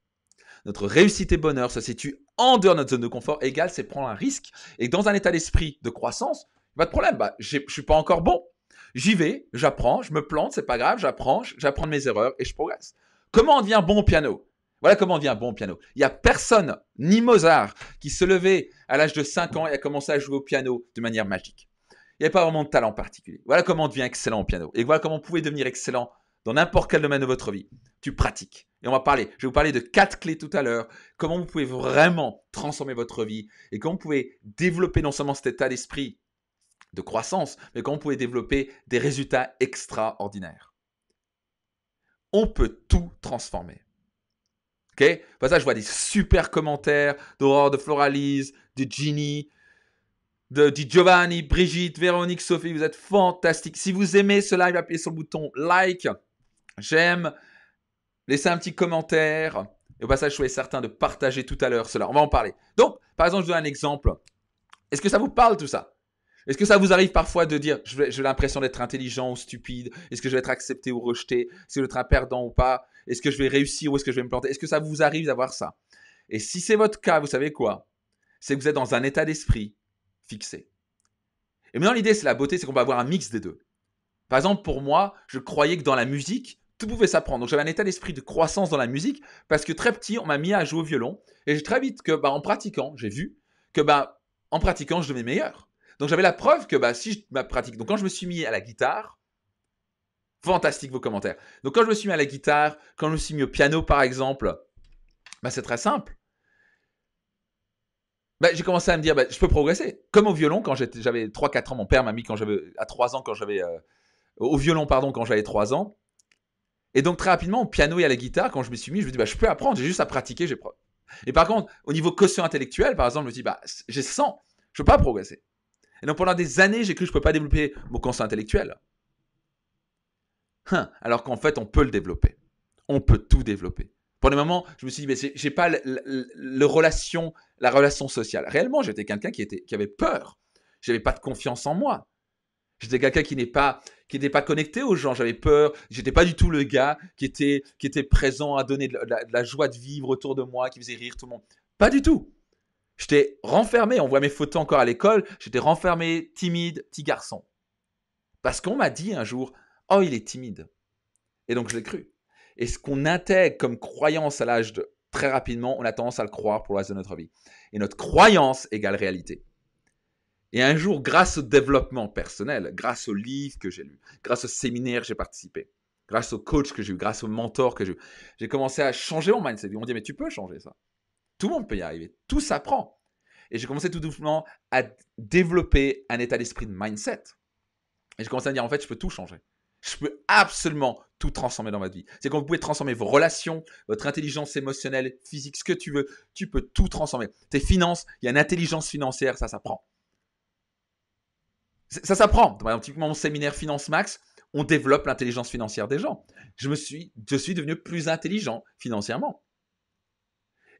Notre réussite et bonheur se situent en dehors de notre zone de confort égale, c'est prendre un risque. Et dans un état d'esprit de croissance, pas de problème, je ne suis pas encore bon. J'y vais, j'apprends, je me plante, c'est pas grave, j'apprends de mes erreurs et je progresse. Comment on devient bon au piano ? Voilà comment on devient bon au piano. Il n'y a personne, ni Mozart, qui se levait à l'âge de 5 ans et a commencé à jouer au piano de manière magique. Il n'y avait pas vraiment de talent particulier. Voilà comment on devient excellent au piano. Et voilà comment vous pouvez devenir excellent dans n'importe quel domaine de votre vie. Tu pratiques. Et on va parler, je vais vous parler de 4 clés tout à l'heure. Comment vous pouvez vraiment transformer votre vie et comment vous pouvez développer non seulement cet état d'esprit de croissance, mais comment vous pouvez développer des résultats extraordinaires. On peut tout transformer. Okay. Pour ça, je vois des super commentaires d'Aurore, de Floralise, de Ginny, de Giovanni, Brigitte, Véronique, Sophie. Vous êtes fantastiques. Si vous aimez ce live, appuyez sur le bouton like, j'aime, laissez un petit commentaire. Et au passage, soyez certain de partager tout à l'heure cela. On va en parler. Donc, par exemple, je vous donne un exemple. Est-ce que ça vous parle tout ça? Est-ce que ça vous arrive parfois de dire « j'ai l'impression d'être intelligent ou stupide », est-ce que je vais être accepté ou rejeté, est-ce que je vais être un perdant ou pas, est-ce que je vais réussir ou est-ce que je vais me planter? Est-ce que ça vous arrive d'avoir ça? Et si c'est votre cas, vous savez quoi? C'est que vous êtes dans un état d'esprit fixé. Et maintenant, l'idée, c'est la beauté, c'est qu'on va avoir un mix des deux. Par exemple, pour moi, je croyais que dans la musique, tout pouvait s'apprendre. Donc, j'avais un état d'esprit de croissance dans la musique parce que très petit, on m'a mis à jouer au violon et j'ai très vite que, en pratiquant, j'ai vu que, en pratiquant, je devenais meilleur. Donc, j'avais la preuve que si je pratique. Donc, quand je me suis mis à la guitare, fantastique vos commentaires. Donc, quand je me suis mis à la guitare, quand je me suis mis au piano, par exemple, c'est très simple. J'ai commencé à me dire, je peux progresser. Comme au violon, quand j'avais 3-4 ans, mon père m'a mis à 3 ans, quand j'avais au violon, pardon, quand j'avais 3 ans. Et donc, très rapidement, au piano et à la guitare, quand je me suis mis, je me dis, je peux apprendre, j'ai juste à pratiquer, j'ai preuve. Et par contre, au niveau quotient intellectuel, par exemple, je me dis, j'ai 100, je ne peux pas progresser. Et donc, pendant des années, j'ai cru que je ne peux pas développer mon conscient intellectuel. Alors qu'en fait, on peut le développer. On peut tout développer. Pour le moment, je me suis dit, mais je n'ai pas la relation sociale. Réellement, j'étais quelqu'un qui avait peur. Je n'avais pas de confiance en moi. J'étais quelqu'un qui n'était pas connecté aux gens. J'avais peur. Je n'étais pas du tout le gars qui était présent à donner de la joie de vivre autour de moi, qui faisait rire tout le monde. Pas du tout. J'étais renfermé, on voit mes photos encore à l'école, j'étais renfermé, timide, petit garçon. Parce qu'on m'a dit un jour, oh, il est timide. Et donc, je l'ai cru. Et ce qu'on intègre comme croyance à l'âge de très rapidement, on a tendance à le croire pour le reste de notre vie. Et notre croyance égale réalité. Et un jour, grâce au développement personnel, grâce aux livres que j'ai lus, grâce au séminaire que j'ai participé, grâce au coach que j'ai eu, grâce au mentor que j'ai eu, j'ai commencé à changer mon mindset. Ils m'ont dit, mais tu peux changer ça. Tout le monde peut y arriver. Tout s'apprend. Et j'ai commencé tout doucement à développer un état d'esprit de mindset. Et j'ai commencé à me dire, en fait, je peux tout changer. Je peux absolument tout transformer dans votre vie. C'est quand vous pouvez transformer vos relations, votre intelligence émotionnelle, physique, ce que tu veux. Tu peux tout transformer. Tes finances, il y a une intelligence financière, ça s'apprend. Ça s'apprend. Par exemple, typiquement, mon séminaire Finance Max, on développe l'intelligence financière des gens. Je suis devenu plus intelligent financièrement.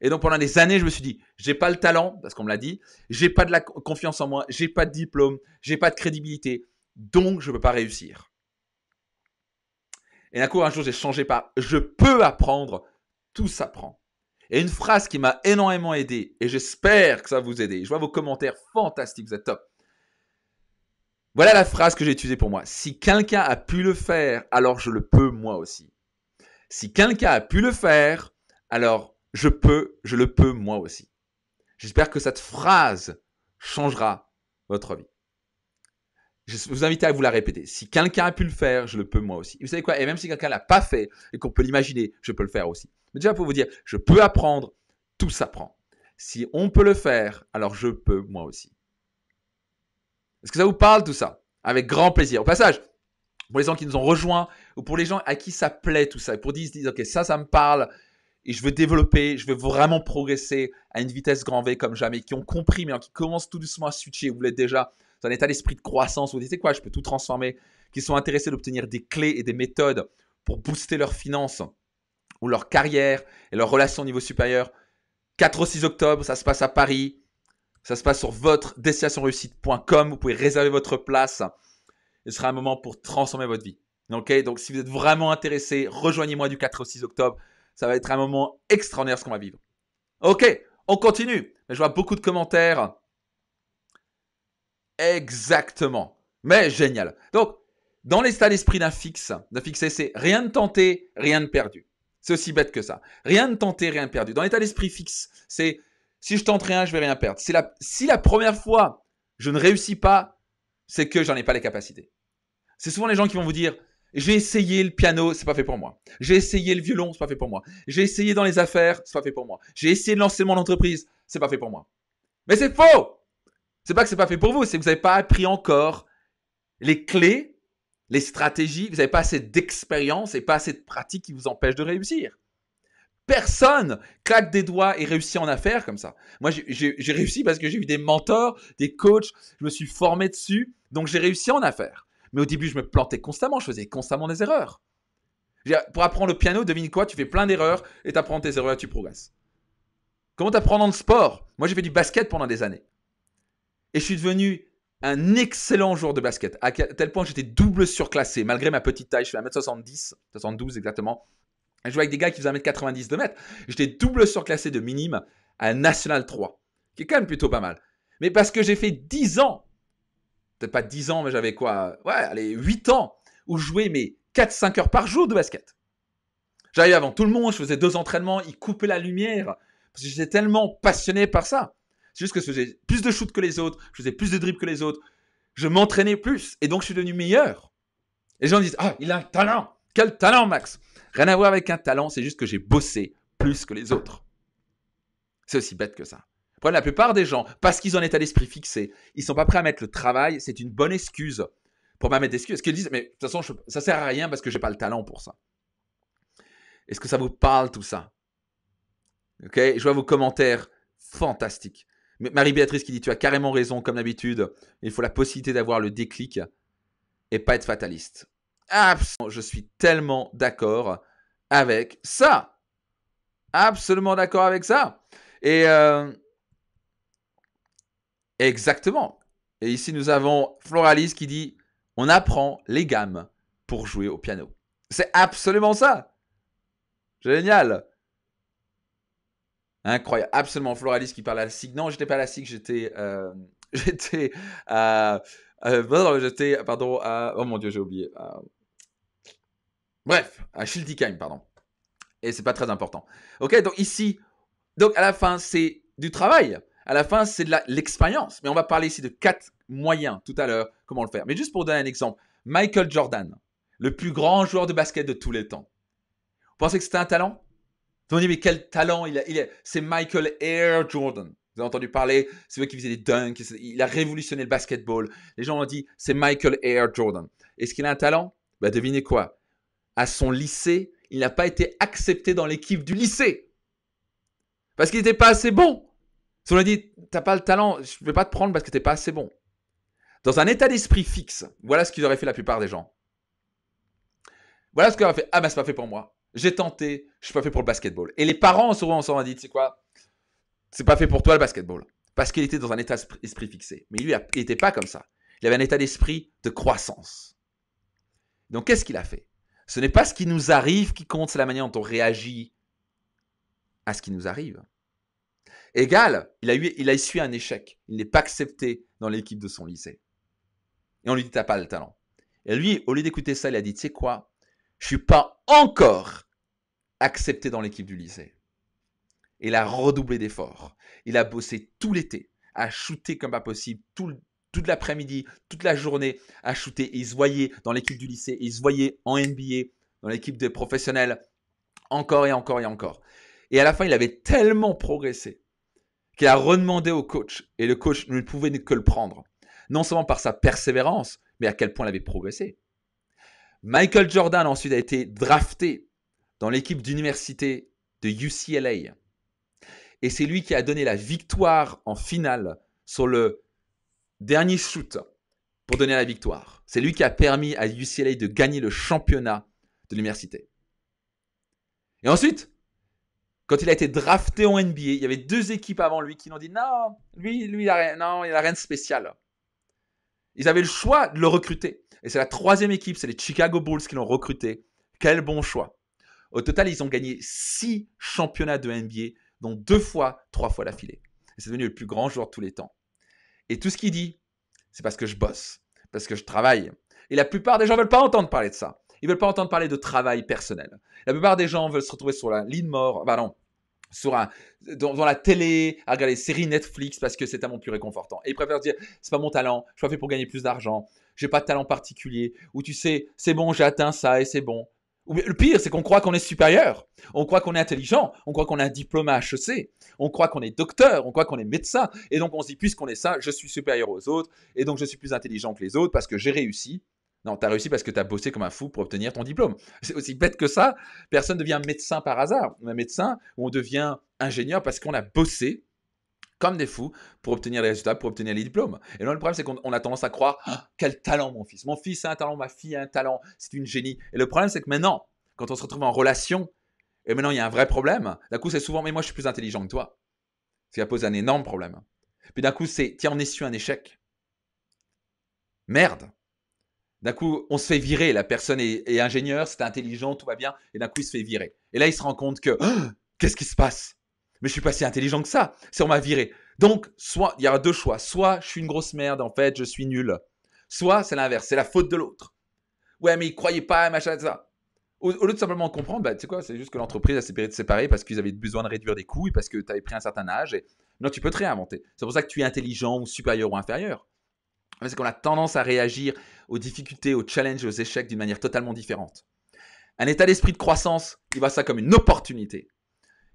Et donc, pendant des années, je me suis dit, j'ai pas le talent, parce qu'on me l'a dit, j'ai pas de la confiance en moi, j'ai pas de diplôme, j'ai pas de crédibilité, donc je peux pas réussir. Et d'un coup, un jour, j'ai changé par « je peux apprendre », tout s'apprend. Et une phrase qui m'a énormément aidé, et j'espère que ça va vous aider, je vois vos commentaires fantastiques, vous êtes top. Voilà la phrase que j'ai utilisée pour moi. Si quelqu'un a pu le faire, alors je le peux moi aussi. Si quelqu'un a pu le faire, alors je le peux moi aussi. J'espère que cette phrase changera votre vie. Je vous invite à vous la répéter. Si quelqu'un a pu le faire, je le peux moi aussi. Et vous savez quoi? Et même si quelqu'un ne l'a pas fait et qu'on peut l'imaginer, je peux le faire aussi. Mais déjà, pour vous dire, je peux apprendre, tout s'apprend. Si on peut le faire, alors je peux moi aussi. Est-ce que ça vous parle tout ça? Avec grand plaisir. Au passage, pour les gens qui nous ont rejoints ou pour les gens à qui ça plaît tout ça, pour dire, ok, ça me parle. et je veux développer, je veux vraiment progresser à une vitesse grand V comme jamais, qui ont compris, mais qui commencent tout doucement à switcher, vous l'êtes déjà dans un état d'esprit de croissance, vous dites quoi, je peux tout transformer, qui sont intéressés d'obtenir des clés et des méthodes pour booster leurs finances ou leur carrière et leurs relations au niveau supérieur. 4 au 6 octobre, ça se passe à Paris, ça se passe sur votredestinationreussite.com, vous pouvez réserver votre place, ce sera un moment pour transformer votre vie. Okay, donc, si vous êtes vraiment intéressé, rejoignez-moi du 4 au 6 octobre. Ça va être un moment extraordinaire ce qu'on va vivre. Ok, on continue. Je vois beaucoup de commentaires. Exactement. Mais génial. Donc, dans l'état d'esprit d'un fixé, c'est rien de tenté, rien de perdu. C'est aussi bête que ça. Rien de tenté, rien de perdu. Dans l'état d'esprit fixe, c'est si je tente rien, je vais rien perdre. Si la première fois, je ne réussis pas, c'est que j'en ai pas les capacités. C'est souvent les gens qui vont vous dire, j'ai essayé le piano, c'est pas fait pour moi. J'ai essayé le violon, c'est pas fait pour moi. J'ai essayé dans les affaires, c'est pas fait pour moi. J'ai essayé de lancer mon entreprise, c'est pas fait pour moi. Mais c'est faux! C'est pas que c'est pas fait pour vous, c'est que vous n'avez pas appris encore les clés, les stratégies, vous n'avez pas assez d'expérience et pas assez de pratique qui vous empêche de réussir. Personne claque des doigts et réussit en affaires comme ça. Moi, j'ai réussi parce que j'ai eu des mentors, des coachs, je me suis formé dessus, donc j'ai réussi en affaires. Mais au début, je me plantais constamment, je faisais constamment des erreurs. Pour apprendre le piano, devine quoi, tu fais plein d'erreurs et tu apprends tes erreurs et tu progresses. Comment t'apprends dans le sport? Moi, j'ai fait du basket pendant des années. Et je suis devenu un excellent joueur de basket, à tel point que j'étais double surclassé, malgré ma petite taille. Je fais 1m70, 72 exactement. Je jouais avec des gars qui faisaient 1m90, 2m. J'étais double surclassé de minime à National 3, qui est quand même plutôt pas mal. Mais parce que j'ai fait 10 ans, peut-être pas 10 ans, mais j'avais quoi? Ouais, allez, 8 ans où je jouais mes 4-5 heures par jour de basket. J'arrivais avant tout le monde, je faisais 2 entraînements, ils coupaient la lumière parce que j'étais tellement passionné par ça. C'est juste que je faisais plus de shoots que les autres, je faisais plus de dribbles que les autres, je m'entraînais plus et donc je suis devenu meilleur. Et les gens disent, ah, il a un talent! Quel talent, Max! Rien à voir avec un talent, c'est juste que j'ai bossé plus que les autres. C'est aussi bête que ça. La plupart des gens, parce qu'ils ont un état d'esprit fixé, ils ne sont pas prêts à mettre le travail. C'est une bonne excuse pour ne pas mettre d'excuses. Parce qu'ils disent, mais de toute façon, ça ne sert à rien parce que je n'ai pas le talent pour ça. Est-ce que ça vous parle tout ça? Ok, je vois vos commentaires fantastiques. Marie-Béatrice qui dit, tu as carrément raison, comme d'habitude. Il faut la possibilité d'avoir le déclic et pas être fataliste. Absolument, je suis tellement d'accord avec ça. Absolument d'accord avec ça. Et... Exactement. Et ici, nous avons Floralise qui dit « On apprend les gammes pour jouer au piano. » C'est absolument ça. Génial. Incroyable. Absolument. Floralise qui parle à la SIG. Non, je n'étais pas à la SIG. J'étais… oh mon Dieu, j'ai oublié. Bref, à Schildikheim, pardon. Et c'est pas très important. Ok, donc ici… Donc, à la fin, c'est du travail. À la fin, c'est de l'expérience. Mais on va parler ici de 4 moyens tout à l'heure, comment le faire. Mais juste pour donner un exemple, Michael Jordan, le plus grand joueur de basket de tous les temps. Vous pensez que c'était un talent? Vous dites, mais quel talent il a. C'est Michael Air Jordan. Vous avez entendu parler, c'est lui qui faisait des dunks. Il a révolutionné le basketball. Les gens ont dit, c'est Michael Air Jordan. Est-ce qu'il a un talent? Bah, devinez quoi? À son lycée, il n'a pas été accepté dans l'équipe du lycée. Parce qu'il n'était pas assez bon. Si on a dit, t'as pas le talent, je ne vais pas te prendre parce que t'es pas assez bon. Dans un état d'esprit fixe, voilà ce qu'ils auraient fait la plupart des gens. Voilà ce qu'ils auraient fait. Ah ben, c'est pas fait pour moi. J'ai tenté, je suis pas fait pour le basketball. Et les parents souvent on s'en a dit, tu sais quoi, c'est pas fait pour toi le basketball. Parce qu'il était dans un état d'esprit fixé. Mais lui, il n'était pas comme ça. Il avait un état d'esprit de croissance. Donc, qu'est-ce qu'il a fait? Ce n'est pas ce qui nous arrive qui compte, c'est la manière dont on réagit à ce qui nous arrive. Égal, il a essuyé un échec. Il n'est pas accepté dans l'équipe de son lycée. Et on lui dit, t'as pas le talent. Et lui, au lieu d'écouter ça, il a dit, tu sais quoi, je suis pas encore accepté dans l'équipe du lycée. Et il a redoublé d'efforts. Il a bossé tout l'été, a shooté comme pas possible, toute l'après-midi, toute la journée, a shooté. Et il se voyait dans l'équipe du lycée, il se voyait en NBA, dans l'équipe des professionnels, encore et encore et encore. Et à la fin, il avait tellement progressé qu'il a redemandé au coach. Et le coach ne pouvait que le prendre. Non seulement par sa persévérance, mais à quel point il avait progressé. Michael Jordan ensuite a été drafté dans l'équipe d'université de UCLA. Et c'est lui qui a donné la victoire en finale sur le dernier shoot pour donner la victoire. C'est lui qui a permis à UCLA de gagner le championnat de l'université. Et ensuite, quand il a été drafté en NBA, il y avait deux équipes avant lui qui l'ont dit « Non, lui, il n'a rien de spécial. » Ils avaient le choix de le recruter. Et c'est la troisième équipe, c'est les Chicago Bulls qui l'ont recruté. Quel bon choix. Au total, ils ont gagné 6 championnats de NBA, dont 2 fois, 3 fois d'affilée. C'est devenu le plus grand joueur de tous les temps. Et tout ce qu'il dit, c'est parce que je bosse, parce que je travaille. Et la plupart des gens ne veulent pas entendre parler de ça. Ils ne veulent pas entendre parler de travail personnel. La plupart des gens veulent se retrouver sur la ligne mort, dans la télé, à regarder des séries Netflix parce que c'est tellement plus réconfortant. Et ils préfèrent dire, c'est pas mon talent, je suis pas fait pour gagner plus d'argent, j'ai pas de talent particulier, ou tu sais, c'est bon, j'ai atteint ça et c'est bon. Ou le pire, c'est qu'on croit qu'on est supérieur, on croit qu'on est intelligent, on croit qu'on a un diplôme à HEC, on croit qu'on est docteur, on croit qu'on est médecin, et donc on se dit, puisqu'on est ça, je suis supérieur aux autres, et donc je suis plus intelligent que les autres parce que j'ai réussi. Non, tu as réussi parce que tu as bossé comme un fou pour obtenir ton diplôme. C'est aussi bête que ça. Personne ne devient médecin par hasard. On est médecin ou on devient ingénieur parce qu'on a bossé comme des fous pour obtenir les résultats, pour obtenir les diplômes. Et là, le problème, c'est qu'on a tendance à croire « Quel talent, mon fils !» Mon fils a un talent, ma fille a un talent, c'est une génie. Et le problème, c'est que maintenant, quand on se retrouve en relation, et maintenant, il y a un vrai problème, d'un coup, c'est souvent « Mais moi, je suis plus intelligent que toi. » Ça pose un énorme problème. Puis d'un coup, c'est « Tiens, on essuie un échec. » Merde. D'un coup, on se fait virer. La personne est ingénieure, c'est intelligent, tout va bien. Et d'un coup, il se fait virer. Et là, il se rend compte que oh, « Qu'est-ce qui se passe? Mais je ne suis pas si intelligent que ça. Si on m'a viré. » Donc, soit il y aura deux choix. Soit je suis une grosse merde, en fait, je suis nul. Soit c'est l'inverse, c'est la faute de l'autre. Ouais, mais il ne croyait pas, machin, etc. Au lieu de simplement comprendre, bah, tu sais quoi, c'est juste que l'entreprise a séparé de séparer parce qu'ils avaient besoin de réduire des coûts et parce que tu avais pris un certain âge. Et... Non, tu peux te réinventer. C'est pour ça que tu es intelligent ou supérieur ou inférieur. C'est qu'on a tendance à réagir aux difficultés, aux challenges, aux échecs d'une manière totalement différente. Un état d'esprit de croissance, il voit ça comme une opportunité.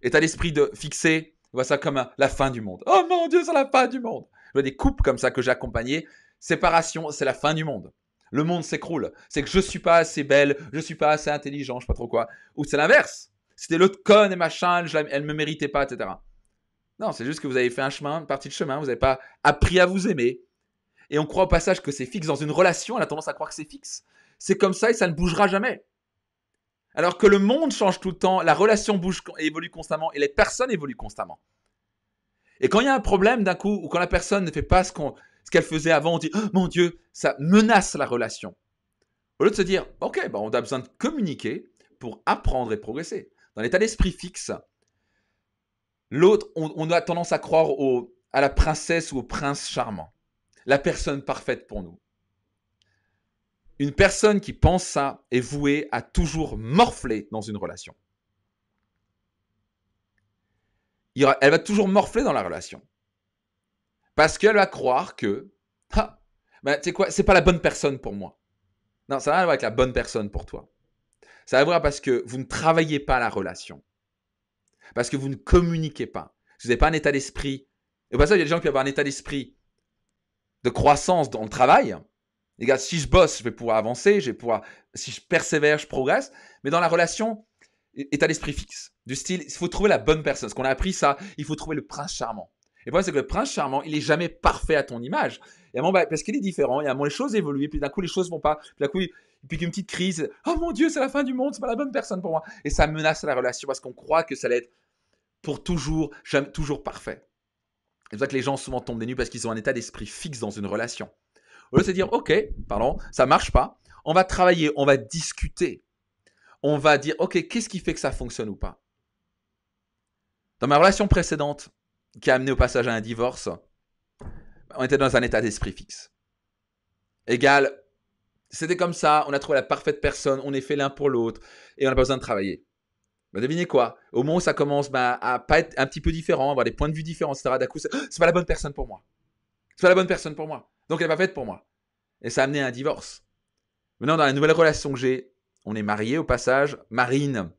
État d'esprit de fixer, il voit ça comme la fin du monde. Oh mon Dieu, c'est la fin du monde. Je vois des couples comme ça que j'ai accompagnés. Séparation, c'est la fin du monde. Le monde s'écroule. C'est que je ne suis pas assez belle, je ne suis pas assez intelligent, je ne sais pas trop quoi. Ou c'est l'inverse. C'était l'autre conne et machin, elle ne me méritait pas, etc. Non, c'est juste que vous avez fait un chemin, une partie de chemin, vous n'avez pas appris à vous aimer. Et on croit au passage que c'est fixe. Dans une relation, on a tendance à croire que c'est fixe. C'est comme ça et ça ne bougera jamais. Alors que le monde change tout le temps, la relation bouge et évolue constamment et les personnes évoluent constamment. Et quand il y a un problème d'un coup ou quand la personne ne fait pas ce qu'elle faisait avant, on dit oh, « Mon Dieu, ça menace la relation ». Au lieu de se dire « Ok, bah, on a besoin de communiquer pour apprendre et progresser ». Dans l'état d'esprit fixe, l'autre, on a tendance à croire à la princesse ou au prince charmant. La personne parfaite pour nous. Une personne qui pense ça est vouée à toujours morfler dans une relation. Elle va toujours morfler dans la relation. Parce qu'elle va croire que tu sais quoi, c'est pas la bonne personne pour moi. Non, ça n'a rien à voir avec la bonne personne pour toi. Ça a à voir parce que vous ne travaillez pas la relation. Parce que vous ne communiquez pas. Vous n'avez pas un état d'esprit. Et pour ça, il y a des gens qui peuvent avoir un état d'esprit de croissance dans le travail. Les gars, si je bosse, je vais pouvoir avancer, si je persévère, je progresse. Mais dans la relation, état d'esprit fixe, du style, il faut trouver la bonne personne. Ce qu'on a appris, ça, il faut trouver le prince charmant. Et le problème, c'est que le prince charmant, il n'est jamais parfait à ton image. Et à un moment, parce qu'il est différent, et à un moment, les choses évoluent, et puis d'un coup, les choses ne vont pas. Puis d'un coup, il y a une petite crise. Oh mon Dieu, c'est la fin du monde, c'est pas la bonne personne pour moi. Et ça menace la relation parce qu'on croit que ça va être pour toujours, jamais, toujours parfait. C'est pour ça que les gens souvent tombent des nues parce qu'ils ont un état d'esprit fixe dans une relation. Au lieu de se dire, ok, pardon, ça ne marche pas, on va travailler, on va discuter. On va dire, ok, qu'est-ce qui fait que ça fonctionne ou pas? Dans ma relation précédente, qui a amené au passage à un divorce, on était dans un état d'esprit fixe. Égal, c'était comme ça, on a trouvé la parfaite personne, on est fait l'un pour l'autre et on n'a pas besoin de travailler. Bah, devinez quoi? Au moment où ça commence à pas être un petit peu différent, avoir des points de vue différents, etc. D'un coup, c'est pas la bonne personne pour moi. C'est pas la bonne personne pour moi. Donc, elle n'est pas faite pour moi. Et ça a amené à un divorce. Maintenant, dans la nouvelle relation que j'ai, on est mariés au passage. Marine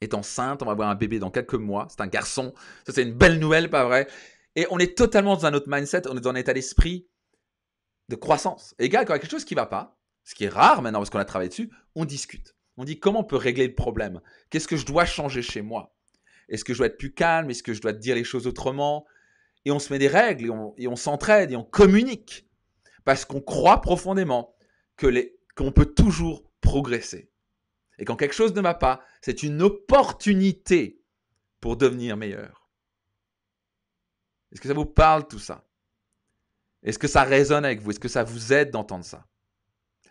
est enceinte. On va avoir un bébé dans quelques mois. C'est un garçon. Ça, c'est une belle nouvelle, pas vrai? Et on est totalement dans un autre mindset. On est dans un état d'esprit de croissance. Et gars, quand il y a quelque chose qui ne va pas, ce qui est rare maintenant parce qu'on a travaillé dessus, on discute. On dit comment on peut régler le problème? Qu'est-ce que je dois changer chez moi? Est-ce que je dois être plus calme? Est-ce que je dois te dire les choses autrement? Et on se met des règles, et on s'entraide, et on communique. Parce qu'on croit profondément qu'on peut toujours progresser. Et quand quelque chose ne va pas, c'est une opportunité pour devenir meilleur. Est-ce que ça vous parle tout ça? Est-ce que ça résonne avec vous? Est-ce que ça vous aide d'entendre ça?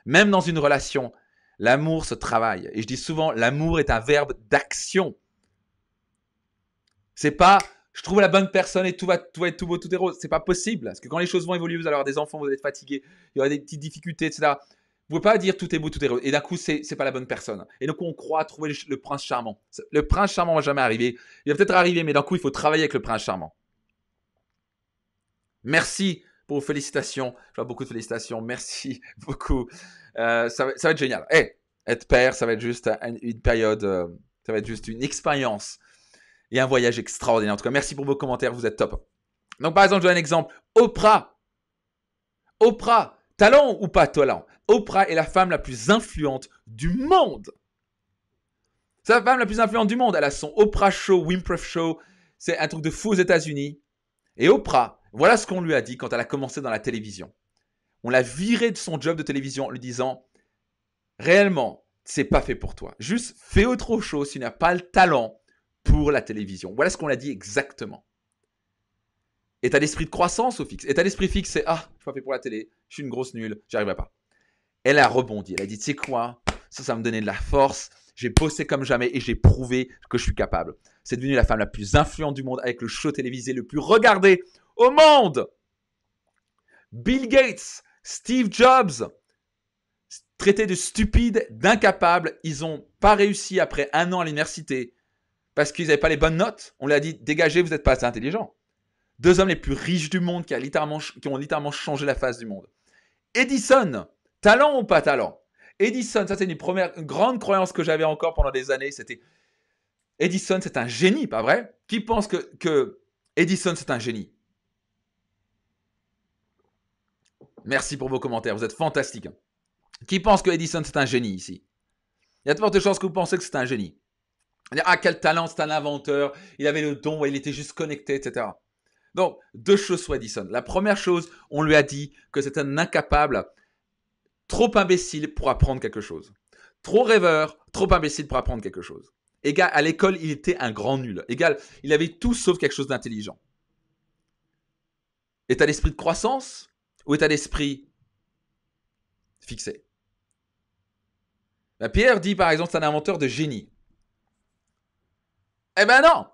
Même dans une relation, l'amour se travaille. Et je dis souvent, l'amour est un verbe d'action. C'est pas « je trouve la bonne personne et tout va être tout beau, tout est rose ». C'est pas possible. Parce que quand les choses vont évoluer, vous allez avoir des enfants, vous allez être fatigué, il y aura des petites difficultés, etc. Vous ne pouvez pas dire « tout est beau, tout est rose ». Et d'un coup, c'est pas la bonne personne. Et donc, on croit trouver le prince charmant. Le prince charmant ne va jamais arriver. Il va peut-être arriver, mais d'un coup, il faut travailler avec le prince charmant. Merci pour vos félicitations. Je vois beaucoup de félicitations. Merci beaucoup. Ça va être génial. Hey, être père, ça va être juste une période, ça va être juste une expérience et un voyage extraordinaire. En tout cas, merci pour vos commentaires. Vous êtes top. Donc, par exemple, je donne un exemple. Oprah, talent ou pas talent? Oprah est la femme la plus influente du monde. C'est la femme la plus influente du monde. Elle a son Oprah Show, Winfrey Show. C'est un truc de fou aux États-Unis. Et Oprah, voilà ce qu'on lui a dit quand elle a commencé dans la télévision. On l'a virée de son job de télévision en lui disant « Réellement, c'est pas fait pour toi. Juste fais autre chose si tu n'as pas le talent pour la télévision. » Voilà ce qu'on l'a dit exactement. État d'esprit de croissance au fixe. État d'esprit fixe, c'est « Ah, je suis pas fait pour la télé. Je suis une grosse nulle. J'y arriverai pas. » Elle a rebondi. Elle a dit « Tu sais quoi? Ça me donnait de la force. J'ai bossé comme jamais et j'ai prouvé que je suis capable. » C'est devenue la femme la plus influente du monde avec le show télévisé le plus regardé au monde. Bill Gates, Steve Jobs, traités de stupides, d'incapables. Ils n'ont pas réussi après un an à l'université parce qu'ils n'avaient pas les bonnes notes. On leur a dit « Dégagez, vous n'êtes pas assez intelligents. » Deux hommes les plus riches du monde qui ont littéralement changé la face du monde. Edison, talent ou pas talent? Edison, ça c'est une grande croyance que j'avais encore pendant des années. C'était Edison, c'est un génie, pas vrai? Qui pense que Edison, c'est un génie? Merci pour vos commentaires, vous êtes fantastiques. Qui pense que Edison, c'est un génie ici? Il y a de fortes chances que vous pensez que c'est un génie. Ah, quel talent, c'est un inventeur, il avait le don, il était juste connecté, etc. Donc, deux choses sur Edison. La première chose, on lui a dit que c'est un incapable, trop imbécile pour apprendre quelque chose. Trop rêveur, trop imbécile pour apprendre quelque chose. Égal, à l'école, il était un grand nul. Égal, il avait tout sauf quelque chose d'intelligent. État d'esprit de croissance ou état d'esprit fixé? Pierre dit par exemple c'est un inventeur de génie. Eh ben non.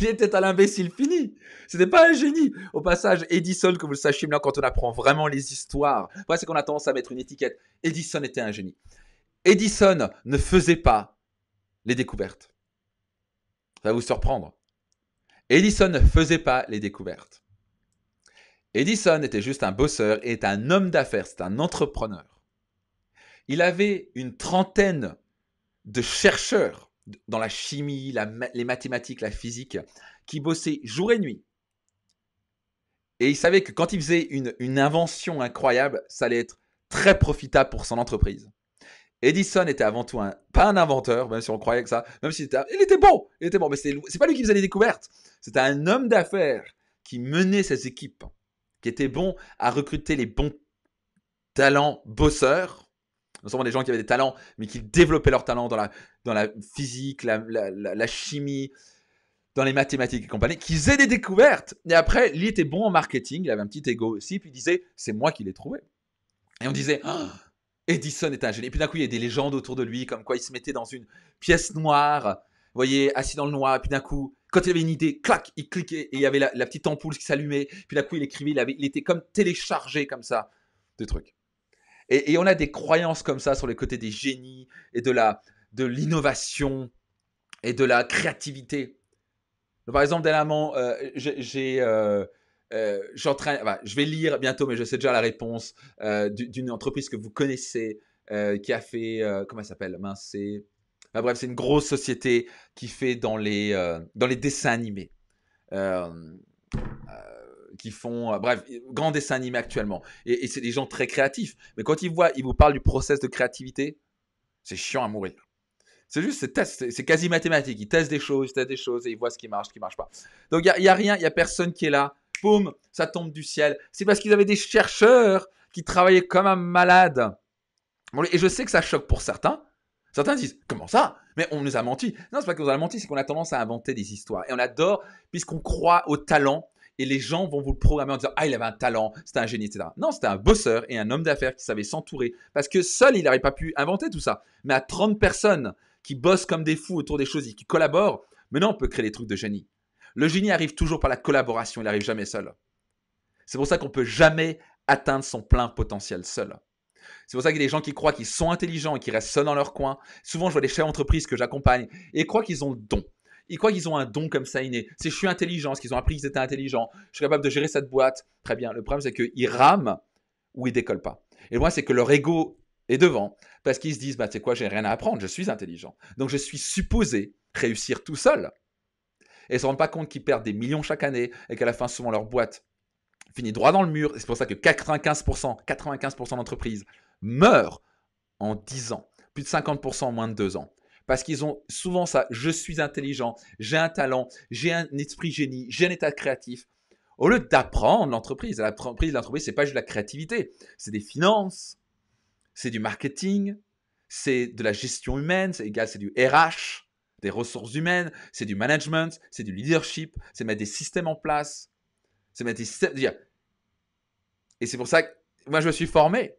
Il était un imbécile fini. C'était pas un génie. Au passage, Edison, que vous le sachiez maintenant, quand on apprend vraiment les histoires, c'est qu'on a tendance à mettre une étiquette. Edison était un génie. Edison ne faisait pas les découvertes. Ça va vous surprendre. Edison ne faisait pas les découvertes. Edison était juste un bosseur et est un homme d'affaires, c'est un entrepreneur. Il avait une trentaine de chercheurs dans la chimie, les mathématiques, la physique, qui bossaient jour et nuit. Et il savait que quand il faisait une invention incroyable, ça allait être très profitable pour son entreprise. Edison était avant tout pas un inventeur, même si on croyait que ça, même s'il était, il était bon, mais c'est pas lui qui faisait les découvertes. C'était un homme d'affaires qui menait ses équipes, qui était bon à recruter les bons talents bosseurs, non seulement des gens qui avaient des talents, mais qui développaient leurs talents dans la physique, la chimie, dans les mathématiques et compagnie, qui faisaient des découvertes. Et après, lui était bon en marketing, il avait un petit ego aussi, puis il disait « c'est moi qui l'ai trouvé ». Et on disait oh, « Edison est un génie ». Et puis d'un coup, il y a des légendes autour de lui, comme quoi il se mettait dans une pièce noire, vous voyez, assis dans le noir, et puis d'un coup… Quand il avait une idée, clac, il cliquait et il y avait la petite ampoule qui s'allumait. Puis d'un coup, il écrivait, il était comme téléchargé comme ça, des trucs. Et on a des croyances comme ça sur les côtés des génies et de l'innovation et de la créativité. Donc, par exemple, dernièrement, je vais lire bientôt, mais je sais déjà la réponse d'une entreprise que vous connaissez qui a fait… comment elle s'appelle? Mince, c'est… Ah, bref, c'est une grosse société qui fait dans les dessins animés, qui font, bref, grands dessins animés actuellement. Et c'est des gens très créatifs. Mais quand ils vous parlent du process de créativité, c'est chiant à mourir. C'est juste, c'est quasi mathématique. Ils testent des choses, et ils voient ce qui marche pas. Donc, il n'y a rien, il n'y a personne qui est là. Boum, ça tombe du ciel. C'est parce qu'ils avaient des chercheurs qui travaillaient comme un malade. Et je sais que ça choque pour certains. Certains disent, comment ça? Mais on nous a menti. Non, c'est pas qu'on nous a menti, c'est qu'on a tendance à inventer des histoires. Et on adore, puisqu'on croit au talent. Et les gens vont vous le programmer en disant « Ah, il avait un talent, c'était un génie, etc. » Non, c'était un bosseur et un homme d'affaires qui savait s'entourer. Parce que seul, il n'aurait pas pu inventer tout ça. Mais à 30 personnes qui bossent comme des fous autour des choses et qui collaborent, maintenant, on peut créer des trucs de génie. Le génie arrive toujours par la collaboration, il n'arrive jamais seul. C'est pour ça qu'on ne peut jamais atteindre son plein potentiel seul. C'est pour ça qu'il y a des gens qui croient qu'ils sont intelligents et qui restent seuls dans leur coin. Souvent, je vois des chefs d'entreprise que j'accompagne et ils croient qu'ils ont le don. Ils croient qu'ils ont un don comme ça inné. C'est « je suis intelligent », parce qu'ils ont appris qu'ils étaient intelligents. « Je suis capable de gérer cette boîte. » Très bien. Le problème, c'est qu'ils rament ou ils ne décollent pas. Et le problème, c'est que leur ego est devant parce qu'ils se disent bah, « tu sais quoi, j'ai rien à apprendre, je suis intelligent. Donc, je suis supposé réussir tout seul. » Et ils ne se rendent pas compte qu'ils perdent des millions chaque année et qu'à la fin, souvent, leur boîte finit droit dans le mur. C'est pour ça que 95% d'entreprises meurent en 10 ans. Plus de 50% en moins de 2 ans. Parce qu'ils ont souvent ça, je suis intelligent, j'ai un talent, j'ai un esprit génie, j'ai un état créatif. Au lieu d'apprendre l'entreprise, ce n'est pas juste la créativité, c'est des finances, c'est du marketing, c'est de la gestion humaine, c'est du RH, des ressources humaines, c'est du management, c'est du leadership, c'est mettre des systèmes en place, c'est mettre des systèmes. Et c'est pour ça que moi, je me suis formé.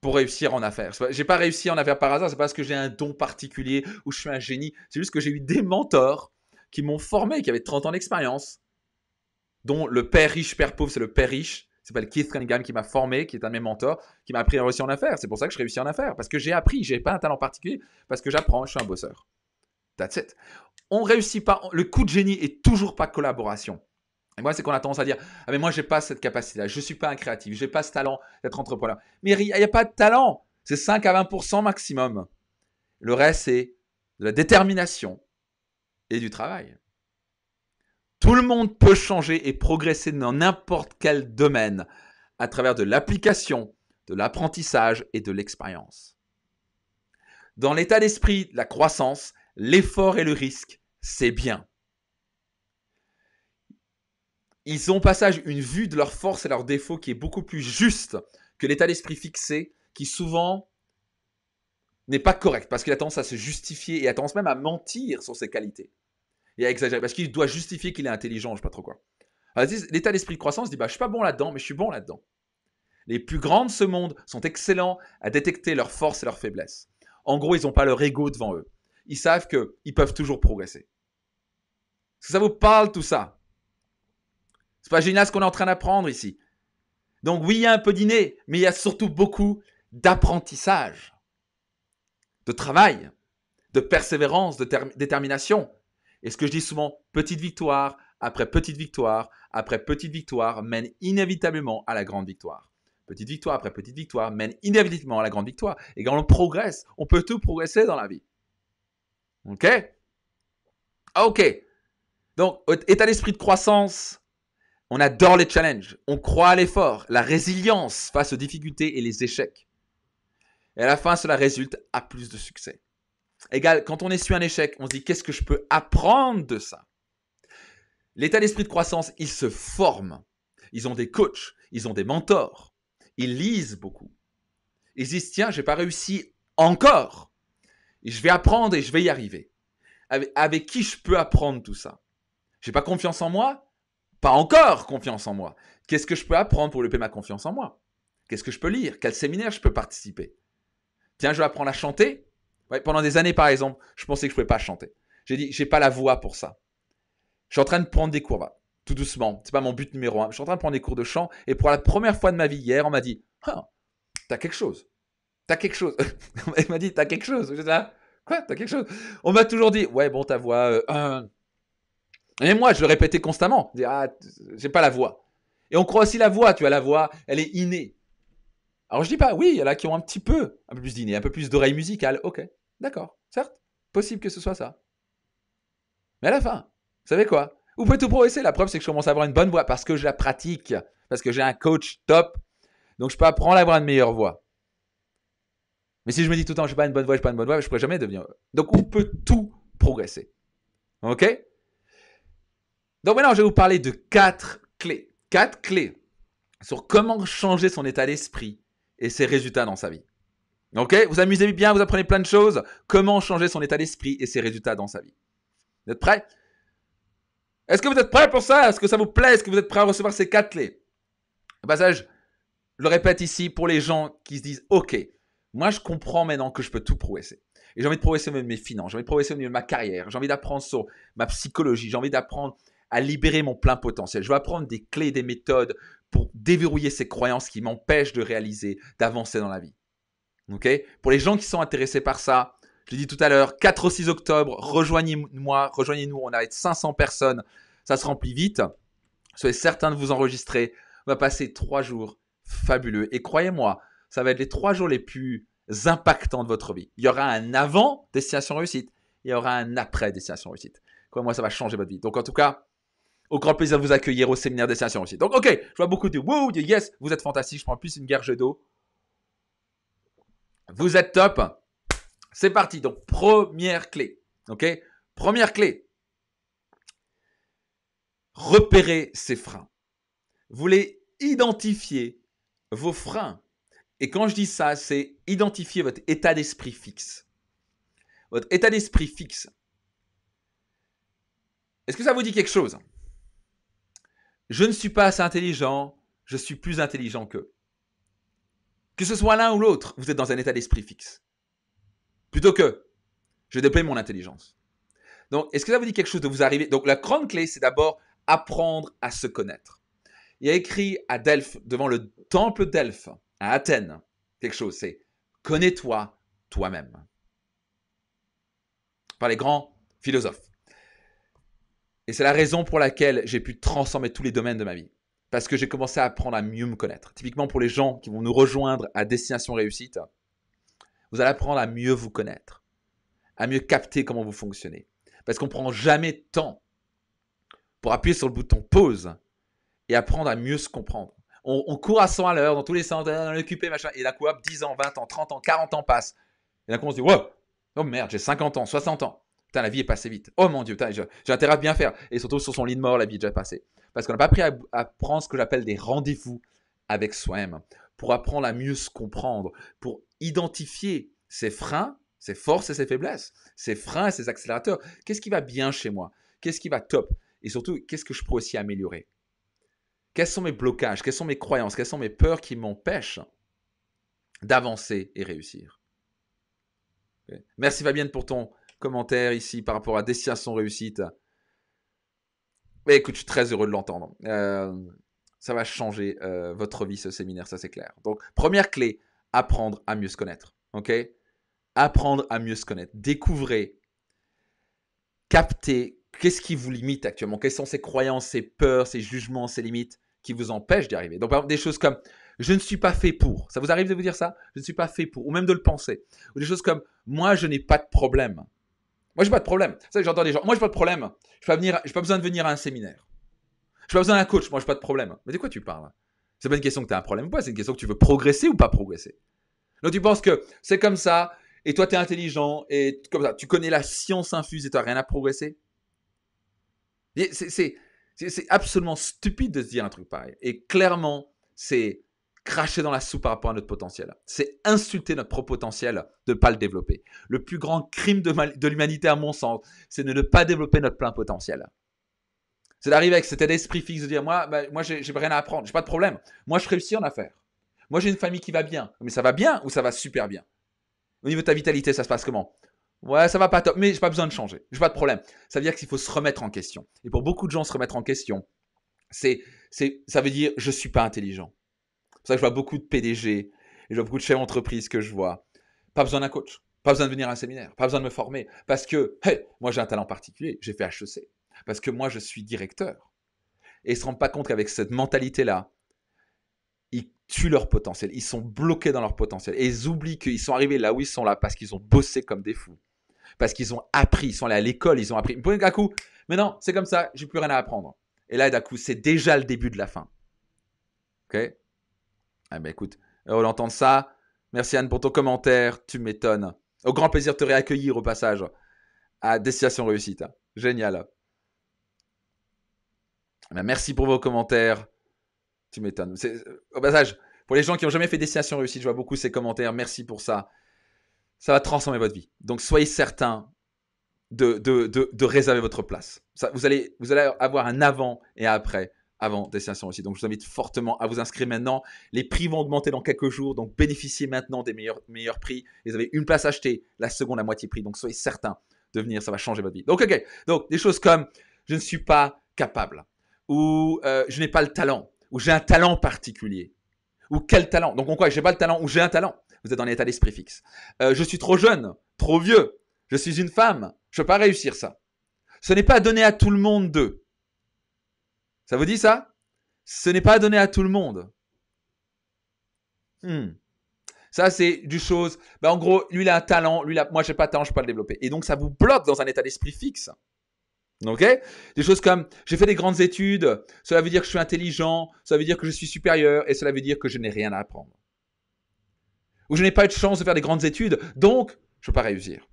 Pour réussir en affaires. J'ai pas réussi en affaires par hasard, c'est pas parce que j'ai un don particulier ou je suis un génie, c'est juste que j'ai eu des mentors qui m'ont formé, qui avaient 30 ans d'expérience, dont le père riche, père pauvre, c'est le père riche, il s'appelle Keith Cunningham qui m'a formé, qui est un de mes mentors, qui m'a appris à réussir en affaires. C'est pour ça que je réussis en affaires, parce que j'ai appris, j'ai pas un talent particulier, parce que j'apprends, je suis un bosseur. That's it. On réussit pas, le coup de génie est toujours pas collaboration. Et moi, c'est qu'on a tendance à dire « Ah, mais moi, je n'ai pas cette capacité-là. Je ne suis pas un créatif. Je n'ai pas ce talent d'être entrepreneur. » Mais il n'y a pas de talent. C'est 5 à 20% maximum. Le reste, c'est de la détermination et du travail. Tout le monde peut changer et progresser dans n'importe quel domaine à travers de l'application, de l'apprentissage et de l'expérience. Dans l'état d'esprit, la croissance, l'effort et le risque, c'est bien. Ils ont au passage une vue de leurs forces et leurs défauts qui est beaucoup plus juste que l'état d'esprit fixé qui souvent n'est pas correct parce qu'il a tendance à se justifier et a tendance même à mentir sur ses qualités et à exagérer parce qu'il doit justifier qu'il est intelligent, je ne sais pas trop quoi. L'état d'esprit de croissance dit bah, « je ne suis pas bon là-dedans, mais je suis bon là-dedans ». Les plus grands de ce monde sont excellents à détecter leurs forces et leurs faiblesses. En gros, ils n'ont pas leur ego devant eux. Ils savent qu'ils peuvent toujours progresser. Est-ce que ça vous parle tout ça? C'est pas génial ce qu'on est en train d'apprendre ici. Donc oui, il y a un peu d'inné, mais il y a surtout beaucoup d'apprentissage, de travail, de persévérance, de détermination. Et ce que je dis souvent, petite victoire, après petite victoire, mène inévitablement à la grande victoire. Petite victoire, après petite victoire, mène inévitablement à la grande victoire. Et quand on progresse, on peut tout progresser dans la vie. OK? OK. Donc, état d'esprit de croissance. On adore les challenges, on croit à l'effort, la résilience face aux difficultés et les échecs. Et à la fin, cela résulte à plus de succès. Égal, quand on essuie un échec, on se dit « qu'est-ce que je peux apprendre de ça ?» L'état d'esprit de croissance, ils se forment. Ils ont des coachs, ils ont des mentors. Ils lisent beaucoup. Ils disent « tiens, je n'ai pas réussi encore. Je vais apprendre et je vais y arriver. Avec qui je peux apprendre tout ça? Je n'ai pas confiance en moi ? Pas encore confiance en moi. Qu'est-ce que je peux apprendre pour développer ma confiance en moi? Qu'est-ce que je peux lire? Quel séminaire je peux participer? Tiens, je vais apprendre à chanter. Ouais, pendant des années, par exemple, je pensais que je ne pouvais pas chanter. J'ai dit, je n'ai pas la voix pour ça. Je suis en train de prendre des cours, bah, tout doucement. Ce n'est pas mon but numéro un. Je suis en train de prendre des cours de chant. Et pour la première fois de ma vie hier, on m'a dit, ah, t'as quelque chose. T'as quelque chose. Il m'a dit, t'as quelque chose. J'étais là, quoi? T'as quelque chose? On m'a toujours dit, ouais, bon, ta voix... Et moi, je le répétais constamment. Je dis, ah, j'ai pas la voix. Et on croit aussi la voix, tu vois, la voix, elle est innée. Alors, je dis pas, oui, il y en a qui ont un peu plus d'inné, un peu plus d'oreille musicale. OK, d'accord, certes, possible que ce soit ça. Mais à la fin, vous savez quoi? Vous pouvez tout progresser. La preuve, c'est que je commence à avoir une bonne voix parce que je la pratique, parce que j'ai un coach top. Donc, je peux apprendre à avoir une meilleure voix. Mais si je me dis tout le temps, je suis pas une bonne voie, je suis pas une bonne voie, je pourrais jamais devenir. Donc, on peut tout progresser. OK? Donc, maintenant, je vais vous parler de 4 clés. 4 clés sur comment changer son état d'esprit et ses résultats dans sa vie. OK? Vous amusez bien, vous apprenez plein de choses. Comment changer son état d'esprit et ses résultats dans sa vie. Vous êtes prêts? Est-ce que vous êtes prêts pour ça? Est-ce que ça vous plaît? Est-ce que vous êtes prêts à recevoir ces 4 clés? Au passage, je le répète ici pour les gens qui se disent « Ok, moi je comprends maintenant que je peux tout progresser. Et j'ai envie de progresser au niveau de mes finances, j'ai envie de progresser au niveau de ma carrière, j'ai envie d'apprendre sur ma psychologie, j'ai envie d'apprendre à libérer mon plein potentiel. Je veux apprendre des clés, des méthodes pour déverrouiller ces croyances qui m'empêchent de réaliser, d'avancer dans la vie. Okay ? Pour les gens qui sont intéressés par ça, je l'ai dit tout à l'heure, 4 au 6 octobre, rejoignez-moi, rejoignez-nous, on arrête 500 personnes, ça se remplit vite. Soyez certains de vous enregistrer. On va passer 3 jours fabuleux. Et croyez-moi, ça va être les 3 jours les plus impactants de votre vie. Il y aura un avant Destination Réussite, il y aura un après Destination Réussite. Croyez-moi, ça va changer votre vie. Donc en tout cas, au grand plaisir de vous accueillir au séminaire Destination Réussite. Donc ok, je vois beaucoup de wow, de yes, vous êtes fantastique, je prends plus une gorgée d'eau. Vous êtes top. C'est parti. Donc première clé, ok? Première clé, repérer ses freins. Vous voulez identifier vos freins. Et quand je dis ça, c'est identifier votre état d'esprit fixe. Votre état d'esprit fixe. Est-ce que ça vous dit quelque chose? Je ne suis pas assez intelligent, je suis plus intelligent qu'eux. Que ce soit l'un ou l'autre, vous êtes dans un état d'esprit fixe. Plutôt que, je déploie mon intelligence. Donc, est-ce que ça vous dit quelque chose de vous arriver? Donc, la grande clé, c'est d'abord apprendre à se connaître. Il y a écrit à Delphes, devant le temple d'Delphes, à Athènes, quelque chose, c'est « Connais-toi toi-même » par les grands philosophes. Et c'est la raison pour laquelle j'ai pu transformer tous les domaines de ma vie, parce que j'ai commencé à apprendre à mieux me connaître. Typiquement pour les gens qui vont nous rejoindre à Destination Réussite, vous allez apprendre à mieux vous connaître, à mieux capter comment vous fonctionnez. Parce qu'on ne prend jamais de temps pour appuyer sur le bouton « Pause » et apprendre à mieux se comprendre. On court à 100 à l'heure, dans tous les sens, on est occupé, machin, et d'un coup, hop, 10 ans, 20 ans, 30 ans, 40 ans passent. Et d'un coup, on se dit, wow, oh merde, j'ai 50 ans, 60 ans. Putain, la vie est passée vite. Oh mon Dieu, putain, j'ai intérêt à bien faire. Et surtout, sur son lit de mort, la vie est déjà passée. Parce qu'on n'a pas appris à prendre ce que j'appelle des rendez-vous avec soi-même, pour apprendre à mieux se comprendre, pour identifier ses freins, ses forces et ses faiblesses, ses freins et ses accélérateurs. Qu'est-ce qui va bien chez moi? Qu'est-ce qui va top? Et surtout, qu'est-ce que je peux aussi améliorer? Quels sont mes blocages? Quelles sont mes croyances? Quelles sont mes peurs qui m'empêchent d'avancer et réussir? Okay. Merci Fabienne pour ton commentaire ici par rapport à Destination Réussite. Mais écoute, je suis très heureux de l'entendre. Ça va changer votre vie, ce séminaire, ça c'est clair. Donc, première clé, apprendre à mieux se connaître. Okay? Apprendre à mieux se connaître. Découvrez, captez qu'est-ce qui vous limite actuellement. Quelles sont ces croyances, ces peurs, ces jugements, ces limites qui vous empêchent d'y arriver. Donc, par exemple, des choses comme « je ne suis pas fait pour ». Ça vous arrive de vous dire ça? « Je ne suis pas fait pour » ou même de le penser. Ou des choses comme « moi, je n'ai pas de problème ». Moi, je n'ai pas de problème. C'est ça que j'entends des gens. Moi, je n'ai pas de problème. Je n'ai pas besoin de venir à un séminaire. Je n'ai pas besoin d'un coach. Moi, je n'ai pas de problème. Mais de quoi tu parles? C'est pas une question que tu as un problème ou pas. C'est une question que tu veux progresser ou pas progresser. Donc, tu penses que c'est comme ça et toi, tu es intelligent et comme ça. Tu connais la science infuse et tu n'as rien à progresser. C'est absolument stupide de se dire un truc pareil. Et clairement, c'est cracher dans la soupe par rapport à notre potentiel. C'est insulter notre propre potentiel de ne pas le développer. Le plus grand crime de l'humanité, à mon sens, c'est de ne pas développer notre plein potentiel. C'est d'arriver avec cet esprit fixe de dire « moi, j'ai rien à apprendre, j'ai pas de problème. Moi, je réussis en affaires. Moi, j'ai une famille qui va bien. » Mais ça va bien ou ça va super bien? Au niveau de ta vitalité, ça se passe comment? Ouais, ça va pas top, mais j'ai pas besoin de changer. J'ai pas de problème. Ça veut dire qu'il faut se remettre en question. Et pour beaucoup de gens, se remettre en question, ça veut dire je suis pas intelligent. C'est pour ça que je vois beaucoup de PDG, et je vois beaucoup de chefs d'entreprise que je vois. Pas besoin d'un coach, pas besoin de venir à un séminaire, pas besoin de me former. Parce que, hey, moi j'ai un talent particulier, j'ai fait HEC. Parce que moi je suis directeur. Et ils se rendent pas compte qu'avec cette mentalité-là, ils tuent leur potentiel. Ils sont bloqués dans leur potentiel. Et ils oublient qu'ils sont arrivés là où ils sont là parce qu'ils ont bossé comme des fous. Parce qu'ils ont appris, ils sont allés à l'école, ils ont appris. D'un coup, mais non, c'est comme ça, j'ai plus rien à apprendre. Et là, d'un coup, c'est déjà le début de la fin. Ok? Ah ben écoute, heureux d'entendre ça. Merci Anne pour ton commentaire, tu m'étonnes. Au grand plaisir de te réaccueillir au passage à Destination Réussite. Génial. Merci pour vos commentaires, tu m'étonnes. Au passage, pour les gens qui n'ont jamais fait Destination Réussite, je vois beaucoup ces commentaires, merci pour ça. Ça va transformer votre vie. Donc soyez certains de réserver votre place. Ça, vous allez avoir un avant et un après. Avant Destination Réussite. Donc, je vous invite fortement à vous inscrire maintenant. Les prix vont augmenter dans quelques jours. Donc, bénéficiez maintenant des meilleurs prix. Vous avez une place achetée, la seconde à moitié prix. Donc, soyez certains de venir. Ça va changer votre vie. Donc, OK. Donc, des choses comme « je ne suis pas capable » ou « je n'ai pas le talent » ou « j'ai un talent particulier » ou « quel talent ?» Donc, on croit que « j'ai pas le talent » ou « j'ai un talent ». Vous êtes dans l'état d'esprit fixe. « Je suis trop jeune, trop vieux. Je suis une femme. Je ne peux pas réussir ça. » Ce n'est pas donné à tout le monde d'eux. Ça vous dit ça? Ce n'est pas donné à tout le monde. Ça, c'est du chose. Ben, en gros, lui, il a un talent. Lui, moi, je n'ai pas de talent, je ne peux pas le développer. Et donc, ça vous bloque dans un état d'esprit fixe. OK? Des choses comme « j'ai fait des grandes études. Cela veut dire que je suis intelligent. Cela veut dire que je suis supérieur. Et cela veut dire que je n'ai rien à apprendre. » Ou « je n'ai pas eu de chance de faire des grandes études. Donc, je ne peux pas réussir. »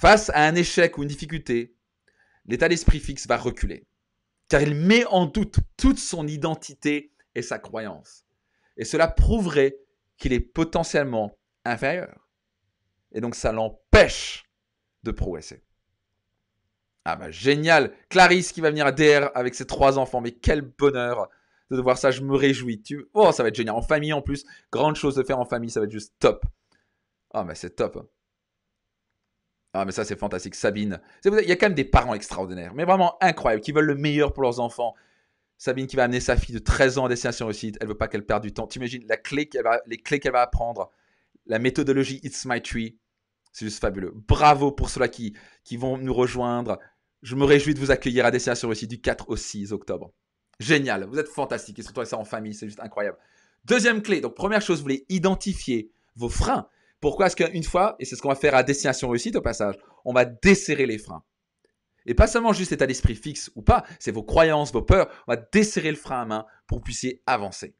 Face à un échec ou une difficulté, l'état d'esprit fixe va reculer. Car il met en doute toute son identité et sa croyance. Et cela prouverait qu'il est potentiellement inférieur. Et donc, ça l'empêche de progresser. Ah bah génial, Clarisse qui va venir à DR avec ses 3 enfants. Mais quel bonheur de voir ça, je me réjouis. Oh, ça va être génial. En famille en plus, grande chose de faire en famille, ça va être juste top. Ah mais c'est top. Ah, mais ça, c'est fantastique. Sabine, il y a quand même des parents extraordinaires, mais vraiment incroyables, qui veulent le meilleur pour leurs enfants. Sabine qui va amener sa fille de 13 ans à Destination Réussite. Elle ne veut pas qu'elle perde du temps. T'imagines les clés qu'elle va apprendre, la méthodologie It's My Tree. C'est juste fabuleux. Bravo pour ceux-là qui vont nous rejoindre. Je me réjouis de vous accueillir à Destination Réussite du 4 au 6 octobre. Génial. Vous êtes fantastiques. Et surtout avec ça en famille, c'est juste incroyable. Deuxième clé. Donc, première chose, vous voulez identifier vos freins. Pourquoi est-ce qu'une fois, et c'est ce qu'on va faire à Destination Réussite au passage, on va desserrer les freins. Et pas seulement juste l'état d'esprit fixe ou pas, c'est vos croyances, vos peurs. On va desserrer le frein à main pour que vous puissiez avancer.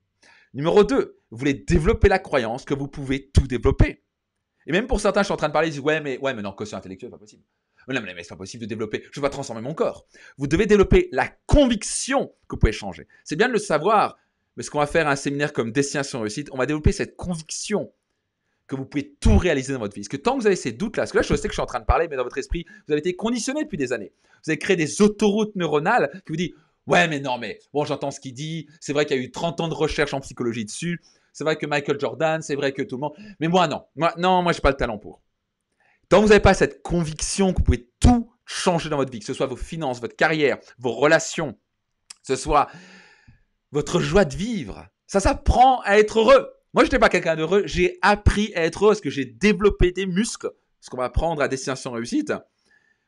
Numéro 2, vous voulez développer la croyance que vous pouvez tout développer. Et même pour certains, je suis en train de parler, ils disent ouais, mais non, quotient intellectuel, c'est pas possible. Mais c'est pas possible de développer, je vais pas transformer mon corps. Vous devez développer la conviction que vous pouvez changer. C'est bien de le savoir, mais ce qu'on va faire à un séminaire comme Destination Réussite, on va développer cette conviction que vous pouvez tout réaliser dans votre vie. Parce que tant que vous avez ces doutes-là, parce que là, je sais que je suis en train de parler, mais dans votre esprit, vous avez été conditionné depuis des années. Vous avez créé des autoroutes neuronales qui vous disent « Ouais, mais non, mais bon, j'entends ce qu'il dit. C'est vrai qu'il y a eu 30 ans de recherche en psychologie dessus. C'est vrai que Michael Jordan, c'est vrai que tout le monde. Mais moi, non. Moi, j'ai pas le talent pour. » Tant que vous n'avez pas cette conviction que vous pouvez tout changer dans votre vie, que ce soit vos finances, votre carrière, vos relations, que ce soit votre joie de vivre, ça s'apprend à être heureux. Moi, je n'étais pas quelqu'un d'heureux, j'ai appris à être heureux parce que j'ai développé des muscles. Ce qu'on va apprendre à Destination Réussite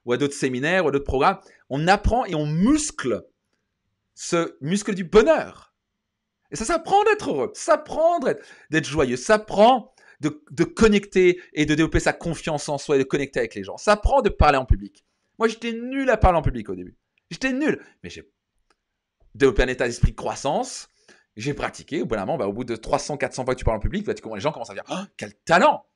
ou à d'autres séminaires ou à d'autres programmes, on apprend et on muscle ce muscle du bonheur. Et ça s'apprend d'être heureux, ça s'apprend d'être joyeux, ça s'apprend de connecter et de développer sa confiance en soi et de connecter avec les gens. Ça s'apprend de parler en public. Moi, j'étais nul à parler en public au début. J'étais nul, mais j'ai développé un état d'esprit de croissance. J'ai pratiqué, au bout de 300-400 fois que tu parles en public, les gens commencent à dire « Oh, quel talent !»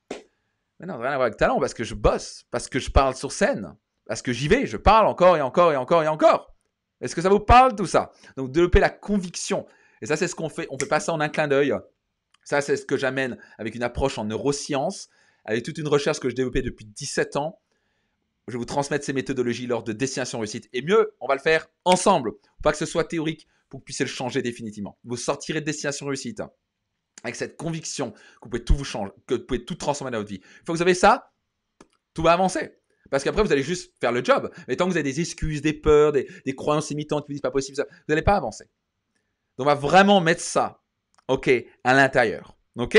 Mais non, rien à voir avec talent, parce que je bosse, parce que je parle sur scène, parce que j'y vais, je parle encore et encore et encore et encore. Est-ce que ça vous parle tout ça? Donc, développer la conviction. Et ça, c'est ce qu'on fait. On fait pas ça en un clin d'œil. Ça, c'est ce que j'amène avec une approche en neurosciences, avec toute une recherche que je développais depuis 17 ans. Je vais vous transmettre ces méthodologies lors de Destination Réussite. Et mieux, on va le faire ensemble, pas que ce soit théorique, pour que vous puissiez le changer définitivement. Vous sortirez de Destination Réussite avec cette conviction que vous pouvez tout vous changer, que vous pouvez tout transformer dans votre vie. Une fois que vous avez ça, tout va avancer. Parce qu'après, vous allez juste faire le job. Mais tant que vous avez des excuses, des peurs, des croyances limitantes qui vous disent pas possible, ça, vous n'allez pas avancer. Donc, on va vraiment mettre ça, OK, à l'intérieur. OK?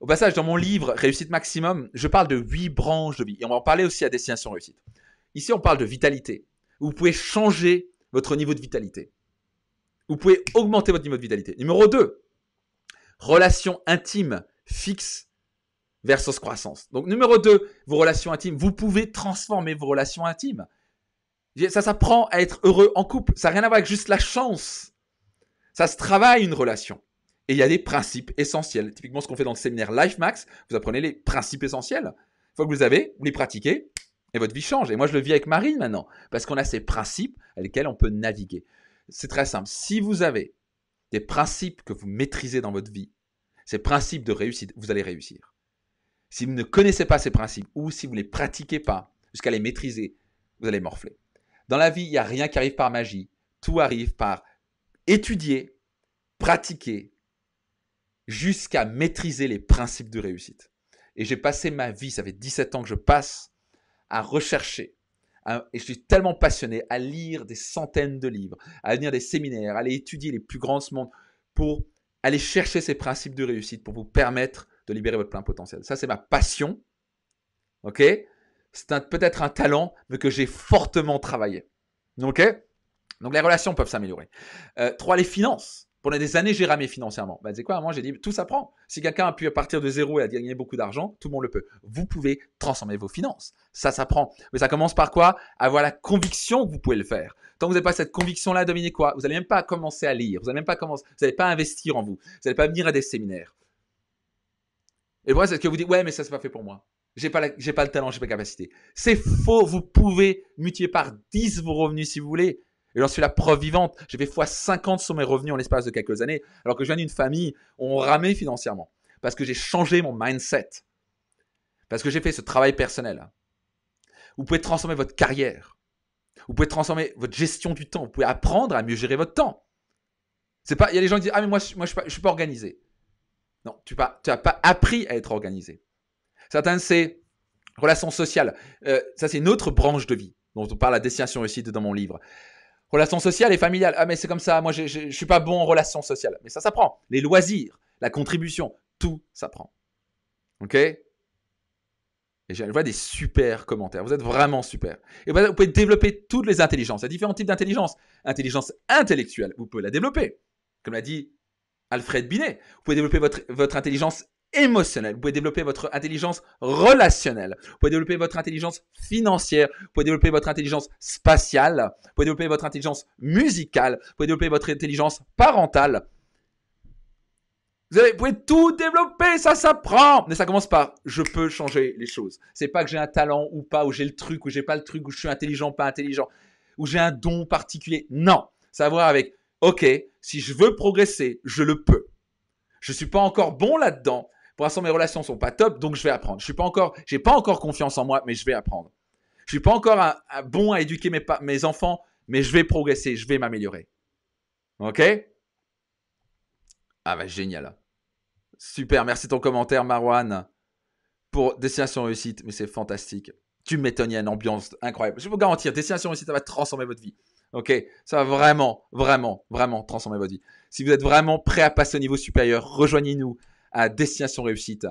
Au passage, dans mon livre Réussite Maximum, je parle de 8 branches de vie. Et on va en parler aussi à Destination Réussite. Ici, on parle de vitalité. Vous pouvez changer votre niveau de vitalité. Vous pouvez augmenter votre niveau de vitalité. Numéro 2, relations intimes fixes versus croissance. Donc, numéro 2, vos relations intimes. Vous pouvez transformer vos relations intimes. Ça s'apprend à être heureux en couple. Ça n'a rien à voir avec juste la chance. Ça se travaille une relation. Et il y a des principes essentiels. Typiquement, ce qu'on fait dans le séminaire Life Max, vous apprenez les principes essentiels. Une fois que vous les avez, vous les pratiquez et votre vie change. Et moi, je le vis avec Marine maintenant parce qu'on a ces principes avec lesquels on peut naviguer. C'est très simple. Si vous avez des principes que vous maîtrisez dans votre vie, ces principes de réussite, vous allez réussir. Si vous ne connaissez pas ces principes ou si vous ne les pratiquez pas jusqu'à les maîtriser, vous allez morfler. Dans la vie, il n'y a rien qui arrive par magie. Tout arrive par étudier, pratiquer, jusqu'à maîtriser les principes de réussite. Et j'ai passé ma vie, ça fait 17 ans que je passe, à rechercher. Et je suis tellement passionné à lire des centaines de livres, à venir des séminaires, à aller étudier les plus grands de ce monde pour aller chercher ces principes de réussite pour vous permettre de libérer votre plein potentiel. Ça, c'est ma passion. Ok ? C'est peut-être un talent, mais que j'ai fortement travaillé. Ok ? Donc, les relations peuvent s'améliorer. 3, les finances. Pendant des années, j'ai ramé financièrement. Ben, tu sais quoi, moi, j'ai dit, tout s'apprend. Si quelqu'un a pu partir de zéro et a gagné beaucoup d'argent, tout le monde le peut. Vous pouvez transformer vos finances. Ça s'apprend. Mais ça commence par quoi? Avoir la conviction que vous pouvez le faire. Tant que vous n'avez pas cette conviction-là, devinez quoi? Vous n'allez même pas commencer à lire. Vous n'allez même pas commencer. Vous n'allez pas investir en vous. Vous n'allez pas venir à des séminaires. Et moi, c'est ce que vous dites, ouais, mais ça, c'est pas fait pour moi. J'ai pas le talent, j'ai pas la capacité. C'est faux. Vous pouvez multiplier par 10 vos revenus si vous voulez. Et j'en suis la preuve vivante. J'ai fait x50 sur mes revenus en l'espace de quelques années, alors que je viens d'une famille où on ramait financièrement. Parce que j'ai changé mon mindset. Parce que j'ai fait ce travail personnel. Vous pouvez transformer votre carrière. Vous pouvez transformer votre gestion du temps. Vous pouvez apprendre à mieux gérer votre temps. C'est pas, il y a des gens qui disent « Ah, mais moi je suis pas organisé. » Non, tu n'as pas appris à être organisé. Certains, c'est relations sociales. Ça, c'est une autre branche de vie dont on parle à Destination Réussite dans mon livre. Relations sociales et familiales. Ah, mais c'est comme ça. Moi, je ne suis pas bon en relations sociales. Mais ça s'apprend. Les loisirs, la contribution, tout s'apprend. OK? Et je vois des super commentaires. Vous êtes vraiment super. Et vous pouvez développer toutes les intelligences. Il y a différents types d'intelligence. Intelligence intellectuelle, vous pouvez la développer. Comme l'a dit Alfred Binet. Vous pouvez développer votre intelligence émotionnelle. Vous pouvez développer votre intelligence relationnelle. Vous pouvez développer votre intelligence financière. Vous pouvez développer votre intelligence spatiale. Vous pouvez développer votre intelligence musicale. Vous pouvez développer votre intelligence parentale. Vous pouvez tout développer, ça s'apprend. Mais ça commence par « je peux changer les choses ». C'est pas que j'ai un talent ou pas, ou j'ai le truc, ou j'ai pas le truc, ou je suis intelligent, pas intelligent, ou j'ai un don particulier. Non, ça a à voir avec « ok, si je veux progresser, je le peux. Je suis pas encore bon là-dedans. Pour l'instant, mes relations sont pas top, donc je vais apprendre. Je n'ai pas encore confiance en moi, mais je vais apprendre. Je suis pas encore un bon à éduquer mes enfants, mais je vais progresser, je vais m'améliorer. » Ok? Ah bah génial. Super, merci de ton commentaire, Marwan, pour Destination Réussite, mais c'est fantastique. Tu m'étonnes, il y a une ambiance incroyable. Je peux vous garantir, Destination Réussite, ça va transformer votre vie. Ok? Ça va vraiment, vraiment, vraiment transformer votre vie. Si vous êtes vraiment prêt à passer au niveau supérieur, rejoignez-nous à Destination Réussite.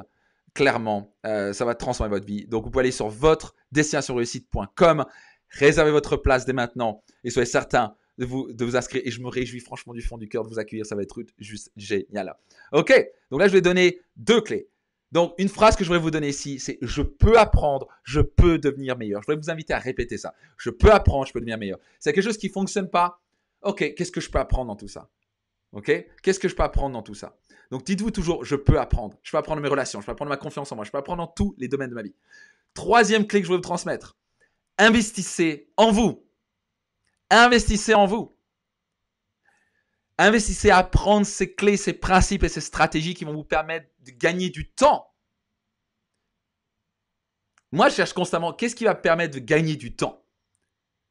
Clairement, ça va transformer votre vie. Donc, vous pouvez aller sur votredestinationreussite.com, réservez votre place dès maintenant et soyez certain de vous inscrire. Et je me réjouis franchement du fond du cœur de vous accueillir. Ça va être juste génial. Ok, donc là, je vais donner 2 clés. Donc, une phrase que je voudrais vous donner ici, c'est « je peux apprendre, je peux devenir meilleur ». Je voudrais vous inviter à répéter ça. « Je peux apprendre, je peux devenir meilleur ». C'est quelque chose qui ne fonctionne pas. Ok, qu'est-ce que je peux apprendre dans tout ça? Ok, qu'est-ce que je peux apprendre dans tout ça? Donc, dites-vous toujours, je peux apprendre. Je peux apprendre mes relations, je peux apprendre ma confiance en moi, je peux apprendre dans tous les domaines de ma vie. 3e clé que je veux vous transmettre, investissez en vous. Investissez en vous. Investissez à apprendre ces clés, ces principes et ces stratégies qui vont vous permettre de gagner du temps. Moi, je cherche constamment, qu'est-ce qui va me permettre de gagner du temps?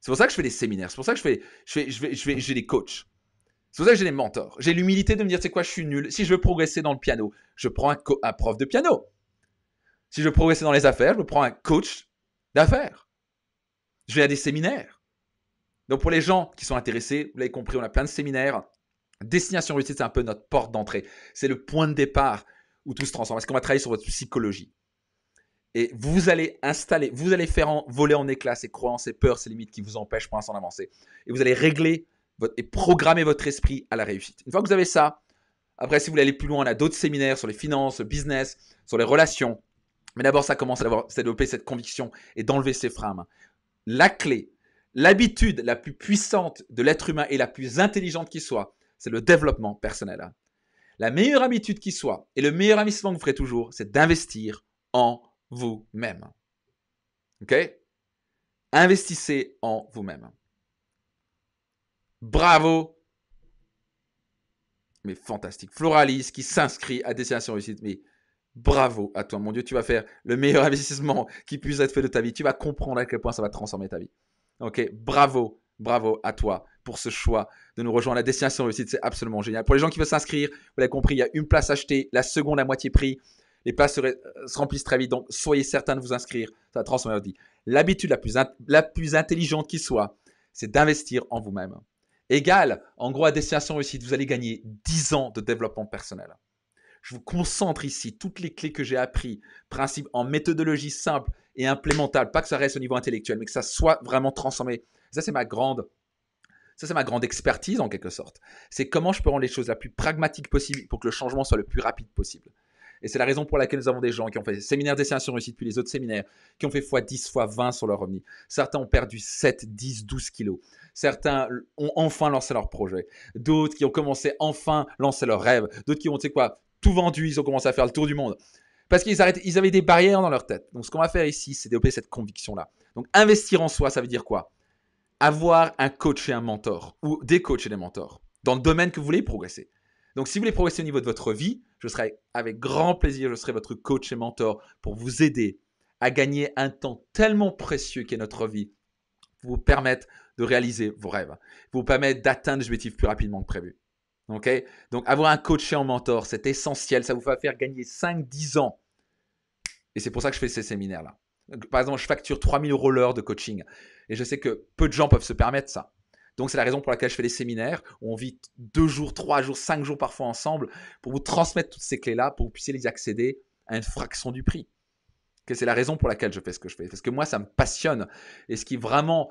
C'est pour ça que je fais des séminaires, c'est pour ça que j'ai des coachs. C'est pour ça que j'ai des mentors. J'ai l'humilité de me dire, c'est quoi, je suis nul. Si je veux progresser dans le piano, je prends un prof de piano. Si je veux progresser dans les affaires, je prends un coach d'affaires. Je vais à des séminaires. Donc, pour les gens qui sont intéressés, vous l'avez compris, on a plein de séminaires. Destination Réussite, c'est un peu notre porte d'entrée. C'est le point de départ où tout se transforme. Parce qu'on va travailler sur votre psychologie. Et vous allez installer, vous allez faire voler en éclats ces croyances, ces peurs, ces limites qui vous empêchent pour l'instant d'avancer. Et vous allez régler et programmer votre esprit à la réussite. Une fois que vous avez ça, après, si vous voulez aller plus loin, on a d'autres séminaires sur les finances, le business, sur les relations. Mais d'abord, ça commence à développer cette conviction et d'enlever ces freins à main. La clé, l'habitude la plus puissante de l'être humain et la plus intelligente qui soit, c'est le développement personnel. La meilleure habitude qui soit et le meilleur investissement que vous ferez toujours, c'est d'investir en vous-même. OK? Investissez en vous-même. Bravo! Mais fantastique. Floralise qui s'inscrit à Destination Réussite. Mais bravo à toi. Mon Dieu, tu vas faire le meilleur investissement qui puisse être fait de ta vie. Tu vas comprendre à quel point ça va transformer ta vie. OK? Bravo! Bravo à toi pour ce choix de nous rejoindre à Destination Réussite. C'est absolument génial. Pour les gens qui veulent s'inscrire, vous l'avez compris, il y a une place achetée, la seconde à moitié prix. Les places se remplissent très vite. Donc, soyez certains de vous inscrire. Ça va transformer votre vie. L'habitude la plus intelligente qui soit, c'est d'investir en vous-même. Égal, en gros, à Destination Réussite, vous allez gagner 10 ans de développement personnel. Je vous concentre ici toutes les clés que j'ai apprises, principes en méthodologie simple et implémentable. Pas que ça reste au niveau intellectuel, mais que ça soit vraiment transformé. Ça, c'est ma grande expertise en quelque sorte. C'est comment je peux rendre les choses la plus pragmatique possible pour que le changement soit le plus rapide possible. Et c'est la raison pour laquelle nous avons des gens qui ont fait des séminaires Destination Réussite, puis les autres séminaires, qui ont fait x10, x20 sur leur revenu. Certains ont perdu 7, 10, 12 kilos. Certains ont enfin lancé leur projet. D'autres qui ont commencé enfin à lancer leurs rêves. D'autres qui ont, tu sais quoi, tout vendu, ils ont commencé à faire le tour du monde. Parce qu'ils avaient des barrières dans leur tête. Donc, ce qu'on va faire ici, c'est développer cette conviction-là. Donc, investir en soi, ça veut dire quoi? Avoir un coach et un mentor, ou des coachs et des mentors, dans le domaine que vous voulez progresser. Donc, si vous voulez progresser au niveau de votre vie, je serai avec grand plaisir, je serai votre coach et mentor pour vous aider à gagner un temps tellement précieux qu'est notre vie, pour vous permettre de réaliser vos rêves, pour vous permettre d'atteindre des objectifs plus rapidement que prévu. Okay? Donc, avoir un coach et un mentor, c'est essentiel. Ça vous va faire gagner 5-10 ans. Et c'est pour ça que je fais ces séminaires-là. Par exemple, je facture 3 000 € l'heure de coaching. Et je sais que peu de gens peuvent se permettre ça. Donc, c'est la raison pour laquelle je fais des séminaires où on vit 2 jours, 3 jours, 5 jours parfois ensemble pour vous transmettre toutes ces clés-là, pour que vous puissiez les accéder à une fraction du prix. Okay, c'est la raison pour laquelle je fais ce que je fais. Parce que moi, ça me passionne. Et ce qui vraiment,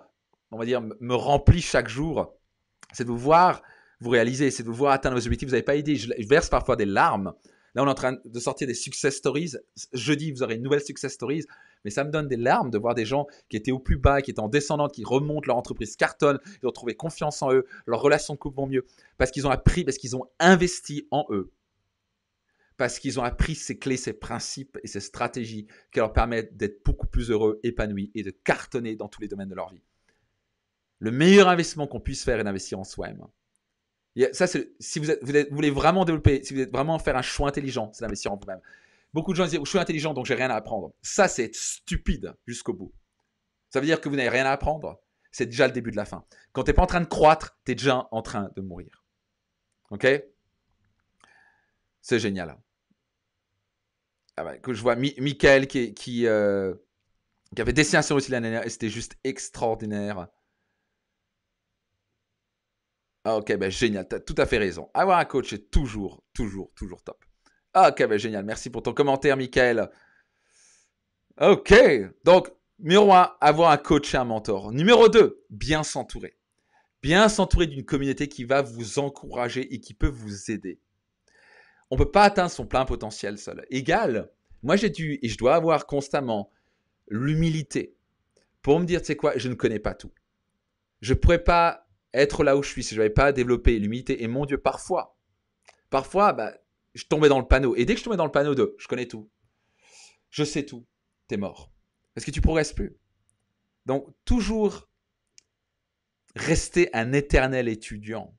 on va dire, me remplit chaque jour, c'est de vous voir vous réaliser, c'est de vous voir atteindre vos objectifs. Vous n'avez pas aidé. Je verse parfois des larmes. Là, on est en train de sortir des success stories. Jeudi, vous aurez une nouvelle success stories. Mais ça me donne des larmes de voir des gens qui étaient au plus bas, qui étaient en descendante, qui remontent, leur entreprise cartonne, ils ont trouvé confiance en eux, leurs relations de couple vont mieux. Parce qu'ils ont appris, parce qu'ils ont investi en eux. Parce qu'ils ont appris ces clés, ces principes et ces stratégies qui leur permettent d'être beaucoup plus heureux, épanouis et de cartonner dans tous les domaines de leur vie. Le meilleur investissement qu'on puisse faire est d'investir en soi-même. Ça, si vous voulez vraiment développer, si vous voulez vraiment faire un choix intelligent, c'est d'investir en vous-même. Beaucoup de gens disent « je suis intelligent, donc j'ai rien à apprendre ». Ça, c'est être stupide jusqu'au bout. Ça veut dire que vous n'avez rien à apprendre. C'est déjà le début de la fin. Quand tu n'es pas en train de croître, tu es déjà en train de mourir. OK? C'est génial. Ah bah, je vois Michael qui avait dessiné sur aussi l'année dernière et c'était juste extraordinaire. Ah, OK, bah, génial. Tu as tout à fait raison. Avoir un coach est toujours, toujours, toujours top. OK, bah, génial. Merci pour ton commentaire, Michael. OK. Donc, numéro 1, avoir un coach et un mentor. Numéro 2, bien s'entourer. Bien s'entourer d'une communauté qui va vous encourager et qui peut vous aider. On ne peut pas atteindre son plein potentiel seul. Égal, moi, j'ai dû et je dois avoir constamment l'humilité pour me dire, tu sais quoi, je ne connais pas tout. Je ne pourrais pas être là où je suis si je n'avais pas développé l'humilité. Et mon Dieu, parfois, bah, je tombais dans le panneau. Et dès que je tombais dans le panneau de « je connais tout »,« je sais tout », t'es mort. Parce que tu ne progresses plus. Donc, toujours rester un éternel étudiant.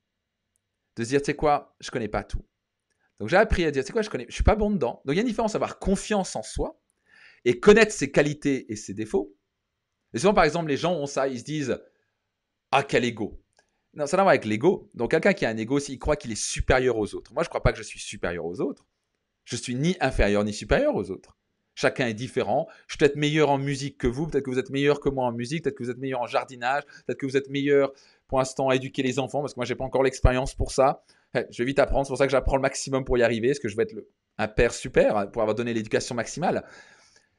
De se dire « tu sais quoi, je ne connais pas tout ». Donc, j'ai appris à dire « tu sais quoi, je ne suis pas bon dedans ». Donc, il y a une différence, avoir confiance en soi et connaître ses qualités et ses défauts. Et souvent, par exemple, les gens ont ça, ils se disent « ah, quel ego ». Non, ça n'a rien à voir avec l'ego. Donc, quelqu'un qui a un ego, s'il croit qu'il est supérieur aux autres. Moi, je ne crois pas que je suis supérieur aux autres. Je suis ni inférieur ni supérieur aux autres. Chacun est différent. Je suis peut-être meilleur en musique que vous. Peut-être que vous êtes meilleur que moi en musique. Peut-être que vous êtes meilleur en jardinage. Peut-être que vous êtes meilleur pour l'instant à éduquer les enfants parce que moi, je n'ai pas encore l'expérience pour ça. Je vais vite apprendre. C'est pour ça que j'apprends le maximum pour y arriver parce que je vais être un père super pour avoir donné l'éducation maximale.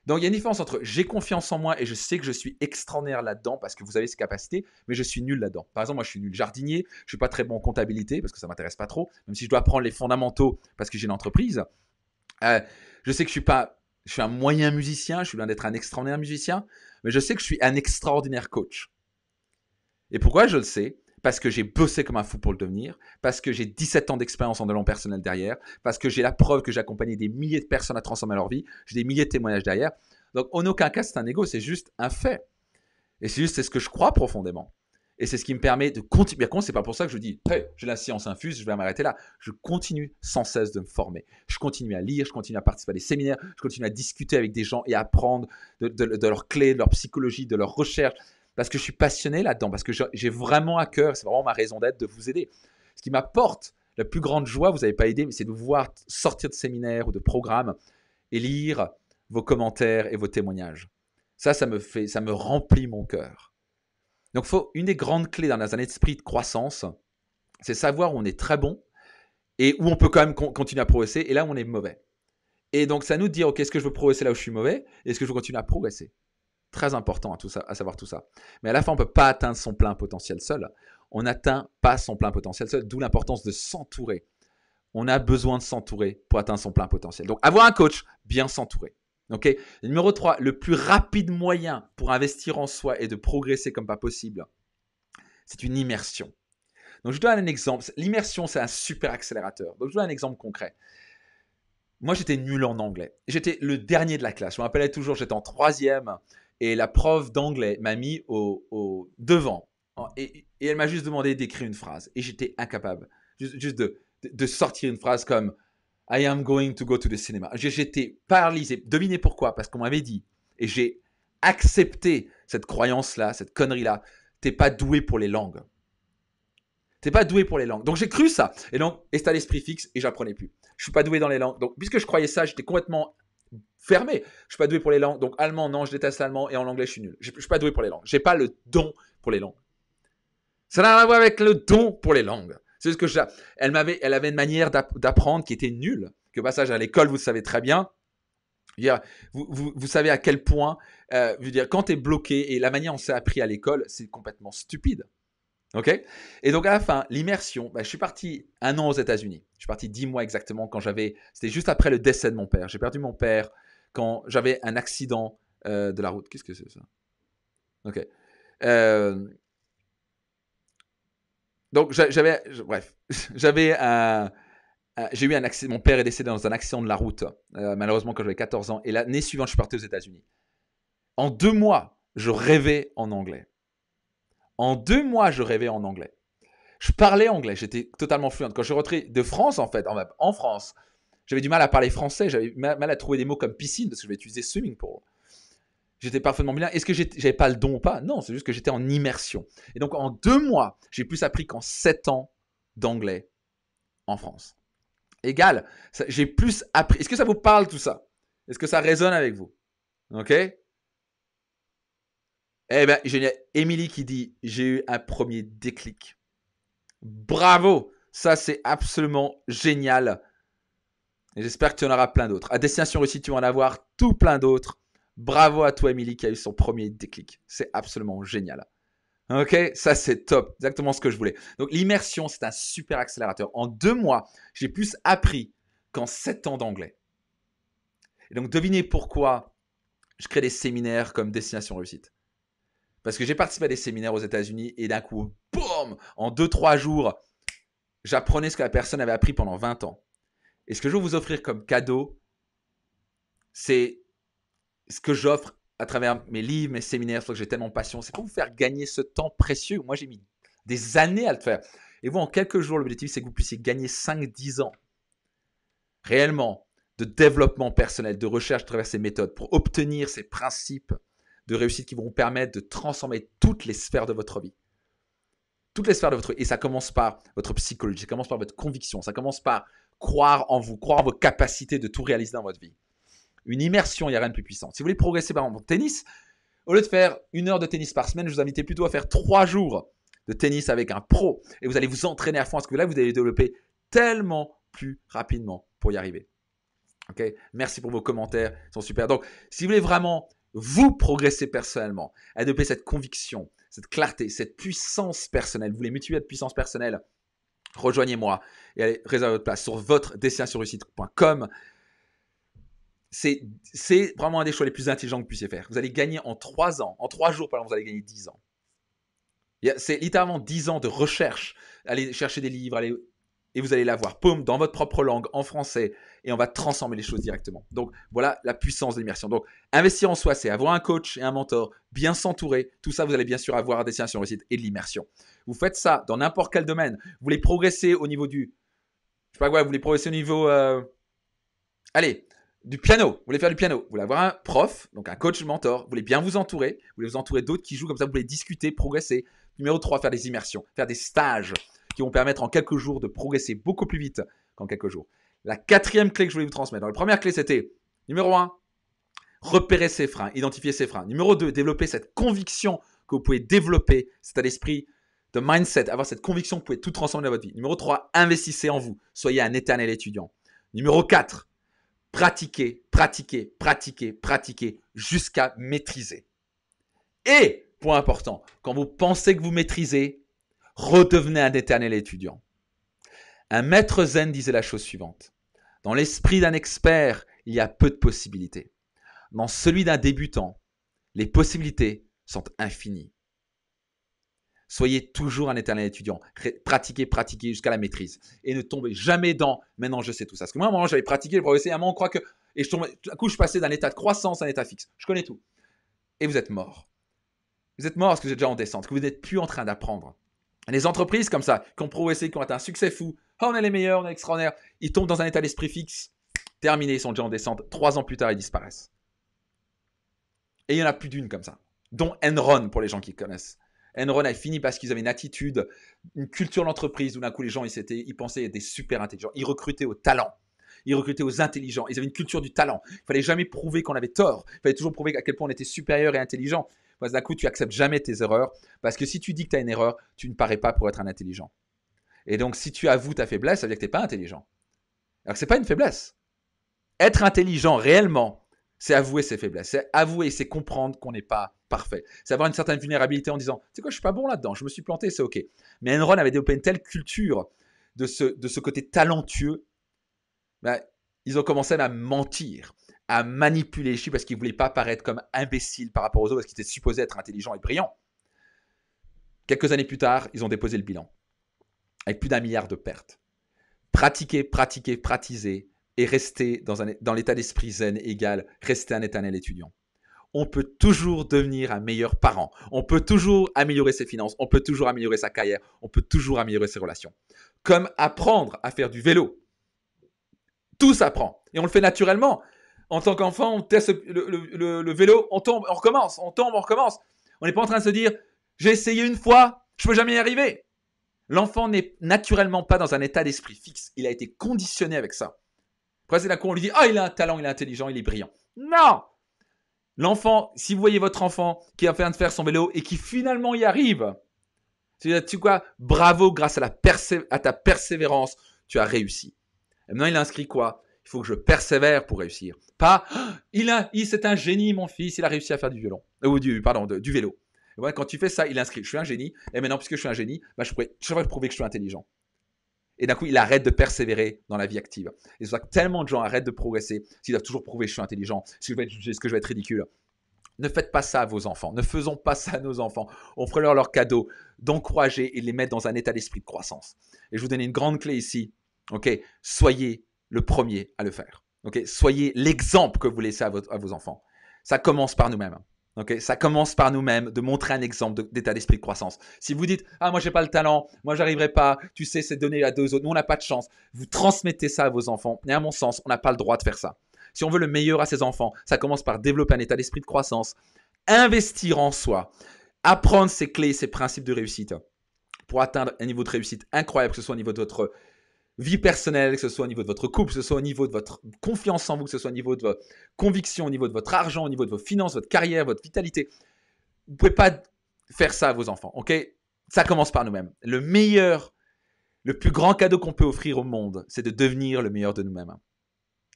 Donc, il y a une différence entre « j'ai confiance en moi et je sais que je suis extraordinaire là-dedans parce que vous avez ces capacités, mais je suis nul là-dedans. » Par exemple, moi, je suis nul jardinier, je ne suis pas très bon en comptabilité parce que ça ne m'intéresse pas trop, même si je dois apprendre les fondamentaux parce que j'ai une entreprise. Je sais que je suis un moyen musicien, je suis loin d'être un extraordinaire musicien, mais je sais que je suis un extraordinaire coach. Et pourquoi je le sais? parce que j'ai bossé comme un fou pour le devenir, parce que j'ai 17 ans d'expérience en développement personnel derrière, parce que j'ai la preuve que j'ai accompagné des milliers de personnes à transformer leur vie, j'ai des milliers de témoignages derrière. Donc, en aucun cas, c'est un ego, c'est juste un fait. Et c'est juste, c'est ce que je crois profondément. Et c'est ce qui me permet de continuer. Bien, c'est pas pour ça que je dis, hey, j'ai la science infuse, je vais m'arrêter là. Je continue sans cesse de me former. Je continue à lire, je continue à participer à des séminaires, je continue à discuter avec des gens et à apprendre de leurs clés, de leur psychologie, de leurs recherches. Parce que je suis passionné là-dedans, parce que j'ai vraiment à cœur, c'est vraiment ma raison d'être de vous aider. Ce qui m'apporte la plus grande joie, vous n'avez pas aidé, mais c'est de vous voir sortir de séminaires ou de programmes et lire vos commentaires et vos témoignages. Ça me remplit mon cœur. Donc, une des grandes clés dans un esprit de croissance, c'est savoir où on est très bon et où on peut quand même continuer à progresser et là où on est mauvais. Et donc, ça nous dit, OK, est-ce que je veux progresser là où je suis mauvais et est-ce que je veux continuer à progresser? Très important à savoir tout ça. Mais à la fin, on ne peut pas atteindre son plein potentiel seul. On n'atteint pas son plein potentiel seul, d'où l'importance de s'entourer. On a besoin de s'entourer pour atteindre son plein potentiel. Donc, avoir un coach, bien s'entourer. Okay. Numéro 3, le plus rapide moyen pour investir en soi et de progresser comme pas possible, c'est une immersion. Donc, je vous donne un exemple. L'immersion, c'est un super accélérateur. Donc, je vous donne un exemple concret. Moi, j'étais nul en anglais. J'étais le dernier de la classe. Je me rappelais toujours, j'étais en troisième et la prof d'anglais m'a mis au devant. Et elle m'a juste demandé d'écrire une phrase. Et j'étais incapable juste de sortir une phrase comme I am going to go to the cinema. J'étais paralysé. Devinez pourquoi? Parce qu'on m'avait dit, et j'ai accepté cette croyance-là, cette connerie-là, t'es pas doué pour les langues. T'es pas doué pour les langues. Donc j'ai cru ça. Et donc, c'était à l'esprit fixe et j'apprenais plus. Je suis pas doué dans les langues. Donc, puisque je croyais ça, j'étais complètement fermé. Je suis pas doué pour les langues. Donc, allemand, non, je déteste l'allemand et en anglais, je suis nul. Je suis pas doué pour les langues. J'ai pas le don pour les langues. Ça n'a rien à voir avec le don pour les langues. C'est ce que elle avait une manière d'apprendre qui était nulle. Que passage à l'école, vous savez très bien. Vous savez à quel point, quand tu es bloqué et la manière dont on s'est appris à l'école, c'est complètement stupide. Okay? Et donc à la fin, l'immersion, je suis parti 1 an aux États-Unis. Je suis parti 10 mois exactement quand c'était juste après le décès de mon père. J'ai perdu mon père quand j'avais un accident de la route. Qu'est-ce que c'est ça? Ok. Donc, j'ai eu un accident. Mon père est décédé dans un accident de la route, malheureusement, quand j'avais 14 ans. Et l'année suivante, je suis parti aux États-Unis. En 2 mois, je rêvais en anglais. Je parlais anglais. J'étais totalement fluente. Quand je suis rentré de France, en France, j'avais du mal à parler français. J'avais mal à trouver des mots comme piscine parce que je vais utiliser swimming pour. J'étais parfaitement bilingue. Est-ce que j'avais pas le don ou pas? Non, c'est juste que j'étais en immersion. Et donc, en 2 mois, j'ai plus appris qu'en 7 ans d'anglais en France. Égal, j'ai plus appris. Est-ce que ça vous parle tout ça? Est-ce que ça résonne avec vous? Ok? Eh bien, j'ai Émilie qui dit « J'ai eu un premier déclic ». Bravo! Ça, c'est absolument génial. Et j'espère que tu en auras plein d'autres. À Destination Réussite, tu vas en avoir tout plein d'autres. Bravo à toi, Émilie, qui a eu son premier déclic. C'est absolument génial. Ok, ça, c'est top. Exactement ce que je voulais. Donc, l'immersion, c'est un super accélérateur. En 2 mois, j'ai plus appris qu'en 7 ans d'anglais. Et donc, devinez pourquoi je crée des séminaires comme Destination Réussite. Parce que j'ai participé à des séminaires aux États-Unis et d'un coup, boum, en 2-3 jours, j'apprenais ce que la personne avait appris pendant 20 ans. Et ce que je veux vous offrir comme cadeau, c'est ce que j'offre à travers mes livres, mes séminaires, c'est que j'ai tellement de passion, c'est pour vous faire gagner ce temps précieux. Moi, j'ai mis des années à le faire. Et vous, en quelques jours, l'objectif, c'est que vous puissiez gagner 5-10 ans réellement de développement personnel, de recherche à travers ces méthodes pour obtenir ces principes de réussite qui vont vous permettre de transformer toutes les sphères de votre vie. Toutes les sphères de votre vie. Et ça commence par votre psychologie, ça commence par votre conviction, ça commence par croire en vous, croire en vos capacités de tout réaliser dans votre vie. Une immersion, il n'y a rien de plus puissant. Si vous voulez progresser par exemple en tennis, au lieu de faire 1 heure de tennis par semaine, je vous invite plutôt à faire 3 jours de tennis avec un pro et vous allez vous entraîner à fond parce que là, vous allez développer tellement plus rapidement pour y arriver. Okay? Merci pour vos commentaires, ils sont super. Donc, si vous voulez vraiment vous progresser personnellement, adopter cette conviction, cette clarté, cette puissance personnelle, vous voulez multiplier votre puissance personnelle, rejoignez-moi et allez réserver votre place sur votredestinationreussite.com. C'est vraiment un des choix les plus intelligents que vous puissiez faire. Vous allez gagner en 3 ans, en 3 jours, par exemple, vous allez gagner 10 ans. C'est littéralement 10 ans de recherche. Allez chercher des livres, allez, et vous allez l'avoir, paume, dans votre propre langue, en français, et on va transformer les choses directement. Donc, voilà la puissance de l'immersion. Donc, investir en soi, c'est avoir un coach et un mentor, bien s'entourer. Tout ça, vous allez bien sûr avoir à Destination Réussite et de l'immersion. Vous faites ça dans n'importe quel domaine. Vous voulez progresser au niveau du... Je sais pas quoi, vous voulez progresser au niveau... Allez, du piano. Vous voulez faire du piano. Vous voulez avoir un prof, donc un coach, mentor. Vous voulez bien vous entourer. Vous voulez vous entourer d'autres qui jouent comme ça. Vous voulez discuter, progresser. Numéro 3, faire des immersions, faire des stages qui vont permettre en quelques jours de progresser beaucoup plus vite qu'en quelques jours. La quatrième clé que je voulais vous transmettre. Alors, la première clé, c'était numéro 1, repérer ses freins, identifier ses freins. Numéro 2, développer cette conviction que vous pouvez développer, c'est à l'esprit de mindset, avoir cette conviction que vous pouvez tout transformer dans votre vie. Numéro 3, investissez en vous, soyez un éternel étudiant. Numéro 4, pratiquez, pratiquez, pratiquez, pratiquez jusqu'à maîtriser. Et, point important, quand vous pensez que vous maîtrisez, redevenez un éternel étudiant. Un maître zen disait la chose suivante. Dans l'esprit d'un expert, il y a peu de possibilités. Dans celui d'un débutant, les possibilités sont infinies. Soyez toujours un éternel étudiant. Pratiquez, pratiquez jusqu'à la maîtrise. Et ne tombez jamais dans « maintenant je sais tout ça ». Parce que moi, à un moment, j'avais pratiqué, je progressais, à un moment, on croit que… Et tout à coup, je passais d'un état de croissance à un état fixe. Je connais tout. Et vous êtes mort. Vous êtes mort parce que vous êtes déjà en descente, que vous n'êtes plus en train d'apprendre. Les entreprises comme ça, qui ont progressé, qui ont atteint un succès fou, oh, on est les meilleurs, on est extraordinaire, ils tombent dans un état d'esprit fixe, terminé, ils sont déjà en descente, 3 ans plus tard, ils disparaissent. Et il y en a plus d'une comme ça, dont Enron pour les gens qui connaissent. Enron a fini parce qu'ils avaient une attitude, une culture de l'entreprise où d'un coup les gens, ils pensaient être des super intelligents, ils recrutaient au talent. Ils recrutaient aux intelligents, ils avaient une culture du talent. Il ne fallait jamais prouver qu'on avait tort, il fallait toujours prouver à quel point on était supérieur et intelligent. Parce que d'un coup, tu n'acceptes jamais tes erreurs parce que si tu dis que tu as une erreur, tu ne parais pas pour être un intelligent. Et donc, si tu avoues ta faiblesse, ça veut dire que tu n'es pas intelligent. Alors que ce n'est pas une faiblesse. Être intelligent réellement, c'est avouer ses faiblesses, c'est avouer, c'est comprendre qu'on n'est pas parfait. C'est avoir une certaine vulnérabilité en disant, c'est quoi, je ne suis pas bon là-dedans, je me suis planté, c'est OK. Mais Enron avait développé une telle culture de ce côté talentueux, bah, ils ont commencé à mentir, à manipuler les chiffres parce qu'ils ne voulaient pas paraître comme imbéciles par rapport aux autres parce qu'ils étaient supposés être intelligents et brillants. Quelques années plus tard, ils ont déposé le bilan avec plus d'1 milliard de pertes. Pratiquer, pratiquer, pratiser et rester dans l'état d'esprit zen égale rester un éternel étudiant. On peut toujours devenir un meilleur parent. On peut toujours améliorer ses finances. On peut toujours améliorer sa carrière. On peut toujours améliorer ses relations. Comme apprendre à faire du vélo. Tout s'apprend et on le fait naturellement. En tant qu'enfant, on teste le vélo, on tombe, on recommence, on tombe, on recommence. On n'est pas en train de se dire « j'ai essayé une fois, je ne peux jamais y arriver ». L'enfant n'est naturellement pas dans un état d'esprit fixe. Il a été conditionné avec ça. Après, c'est d'un coup, on lui dit « ah, il a un talent, il est intelligent, il est brillant ». Non ! L'enfant, si vous voyez votre enfant qui est en train de faire son vélo et qui finalement y arrive, tu vois, bravo, grâce à ta persévérance, tu as réussi. Et maintenant, il a inscrit quoi ? Il faut que je persévère pour réussir. Pas, oh, c'est un génie, mon fils, il a réussi à faire du violon. Du vélo. Et ouais, quand tu fais ça, il inscrit, je suis un génie. Et maintenant, puisque je suis un génie, bah, je pourrais prouver que je suis intelligent. Et d'un coup, il arrête de persévérer dans la vie active. Et c'est pour ça que tellement de gens arrêtent de progresser s'ils doivent toujours prouver que je suis intelligent, si je vais être jugé, est-ce que je vais être ridicule. Ne faites pas ça à vos enfants. Ne faisons pas ça à nos enfants. Offrez-leur leur cadeau d'encourager et de les mettre dans un état d'esprit de croissance. Et je vous donne une grande clé ici. Okay, soyez le premier à le faire. Okay, soyez l'exemple que vous laissez à vos enfants. Ça commence par nous-mêmes. Okay, ça commence par nous-mêmes de montrer un exemple d'état d'esprit de croissance. Si vous dites « ah, moi, je n'ai pas le talent, moi, je n'arriverai pas, tu sais, c'est donné à 2 autres, nous, on n'a pas de chance », vous transmettez ça à vos enfants. Et à mon sens, on n'a pas le droit de faire ça. Si on veut le meilleur à ses enfants, ça commence par développer un état d'esprit de croissance, investir en soi, apprendre ses clés, ses principes de réussite pour atteindre un niveau de réussite incroyable, que ce soit au niveau de votre vie personnelle, que ce soit au niveau de votre couple, que ce soit au niveau de votre confiance en vous, que ce soit au niveau de votre conviction, au niveau de votre argent, au niveau de vos finances, votre carrière, votre vitalité. Vous ne pouvez pas faire ça à vos enfants, ok? Ça commence par nous-mêmes. Le meilleur, le plus grand cadeau qu'on peut offrir au monde, c'est de devenir le meilleur de nous-mêmes.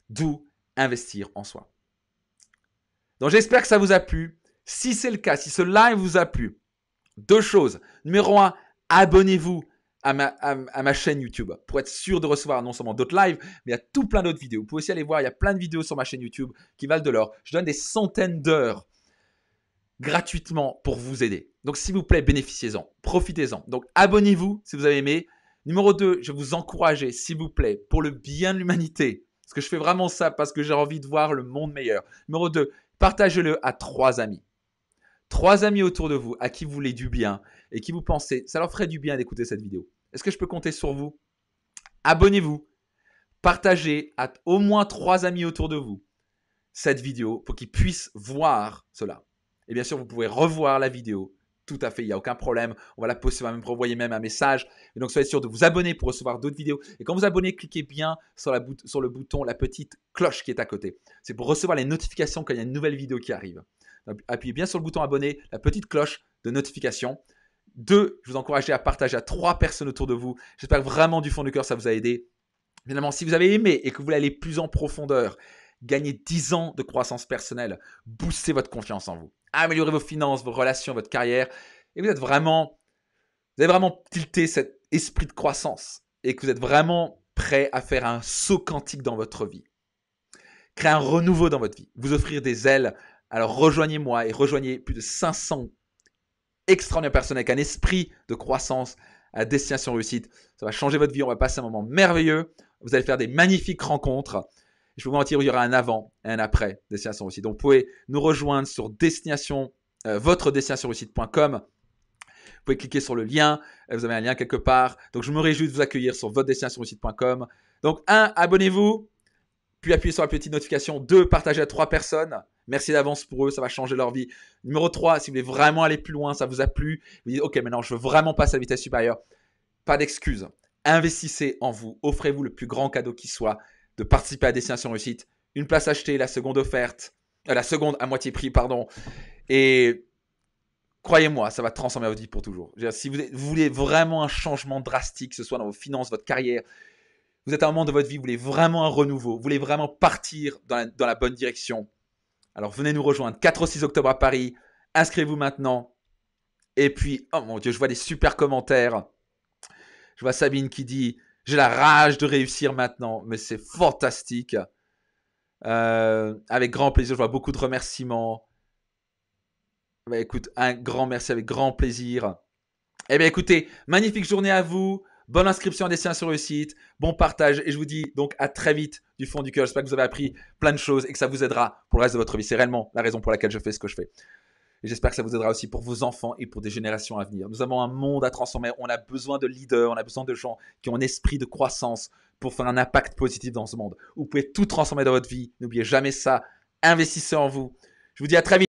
D'où investir en soi. Donc, j'espère que ça vous a plu. Si c'est le cas, si ce live vous a plu, 2 choses. Numéro 1, abonnez-vous à ma chaîne YouTube pour être sûr de recevoir non seulement d'autres lives, mais il y a tout plein d'autres vidéos. Vous pouvez aussi aller voir, il y a plein de vidéos sur ma chaîne YouTube qui valent de l'or. Je donne des centaines d'heures gratuitement pour vous aider. Donc, s'il vous plaît, bénéficiez-en, profitez-en. Donc, abonnez-vous si vous avez aimé. Numéro 2, je vais vous encourager, s'il vous plaît, pour le bien de l'humanité. Parce que je fais vraiment ça parce que j'ai envie de voir le monde meilleur. Numéro 2, partagez-le à 3 amis. 3 amis autour de vous à qui vous voulez du bien et qui vous pensez, ça leur ferait du bien d'écouter cette vidéo. Est-ce que je peux compter sur vous? Abonnez-vous, partagez à au moins 3 amis autour de vous cette vidéo pour qu'ils puissent voir cela. Et bien sûr, vous pouvez revoir la vidéo. Tout à fait, il n'y a aucun problème. On va la poster, on va même renvoyer même un message. Et donc, soyez sûr de vous abonner pour recevoir d'autres vidéos. Et quand vous abonnez, cliquez bien sur le bouton, la petite cloche qui est à côté. C'est pour recevoir les notifications quand il y a une nouvelle vidéo qui arrive. Donc, appuyez bien sur le bouton abonner, la petite cloche de notification. 2, je vous encourage à partager à 3 personnes autour de vous. J'espère vraiment du fond du cœur, ça vous a aidé. Évidemment, si vous avez aimé et que vous voulez aller plus en profondeur, gagner 10 ans de croissance personnelle, booster votre confiance en vous, améliorer vos finances, vos relations, votre carrière, et vous avez vraiment tilté cet esprit de croissance et que vous êtes vraiment prêt à faire un saut quantique dans votre vie, créer un renouveau dans votre vie, vous offrir des ailes. Alors rejoignez-moi et rejoignez plus de 500 extraordinaires personnes avec un esprit de croissance à Destination Réussite. Ça va changer votre vie, on va passer un moment merveilleux, vous allez faire des magnifiques rencontres. Je peux vous mentir, il y aura un avant et un après Destination Réussite. Donc, vous pouvez nous rejoindre sur votredestinationreussite.com. Vous pouvez cliquer sur le lien. Vous avez un lien quelque part. Donc, je me réjouis de vous accueillir sur votredestinationreussite.com. Donc, 1, abonnez-vous. Puis, appuyez sur la petite notification. 2, partagez à 3 personnes. Merci d'avance pour eux. Ça va changer leur vie. Numéro 3, si vous voulez vraiment aller plus loin, ça vous a plu. Vous dites, OK, maintenant, je veux vraiment passer à la vitesse supérieure. Pas d'excuses. Investissez en vous. Offrez-vous le plus grand cadeau qui soit. De participer à Destination Réussite, une place achetée, la seconde offerte, la seconde à moitié prix, pardon. Et croyez-moi, ça va transformer votre vie pour toujours. Si vous voulez vraiment un changement drastique, que ce soit dans vos finances, votre carrière, vous êtes à un moment de votre vie, vous voulez vraiment un renouveau, vous voulez vraiment partir dans la bonne direction, alors venez nous rejoindre 4 au 6 octobre à Paris, inscrivez-vous maintenant. Et puis, oh mon Dieu, je vois des super commentaires. Je vois Sabine qui dit... J'ai la rage de réussir maintenant, mais c'est fantastique. Avec grand plaisir, je vois beaucoup de remerciements. Bah, écoute, un grand merci, avec grand plaisir. Eh bien, écoutez, magnifique journée à vous. Bonne inscription à Destination Réussite. Bon partage. Et je vous dis donc à très vite du fond du cœur. J'espère que vous avez appris plein de choses et que ça vous aidera pour le reste de votre vie. C'est réellement la raison pour laquelle je fais ce que je fais. Et j'espère que ça vous aidera aussi pour vos enfants et pour des générations à venir. Nous avons un monde à transformer. On a besoin de leaders, on a besoin de gens qui ont un esprit de croissance pour faire un impact positif dans ce monde. Vous pouvez tout transformer dans votre vie. N'oubliez jamais ça. Investissez en vous. Je vous dis à très vite.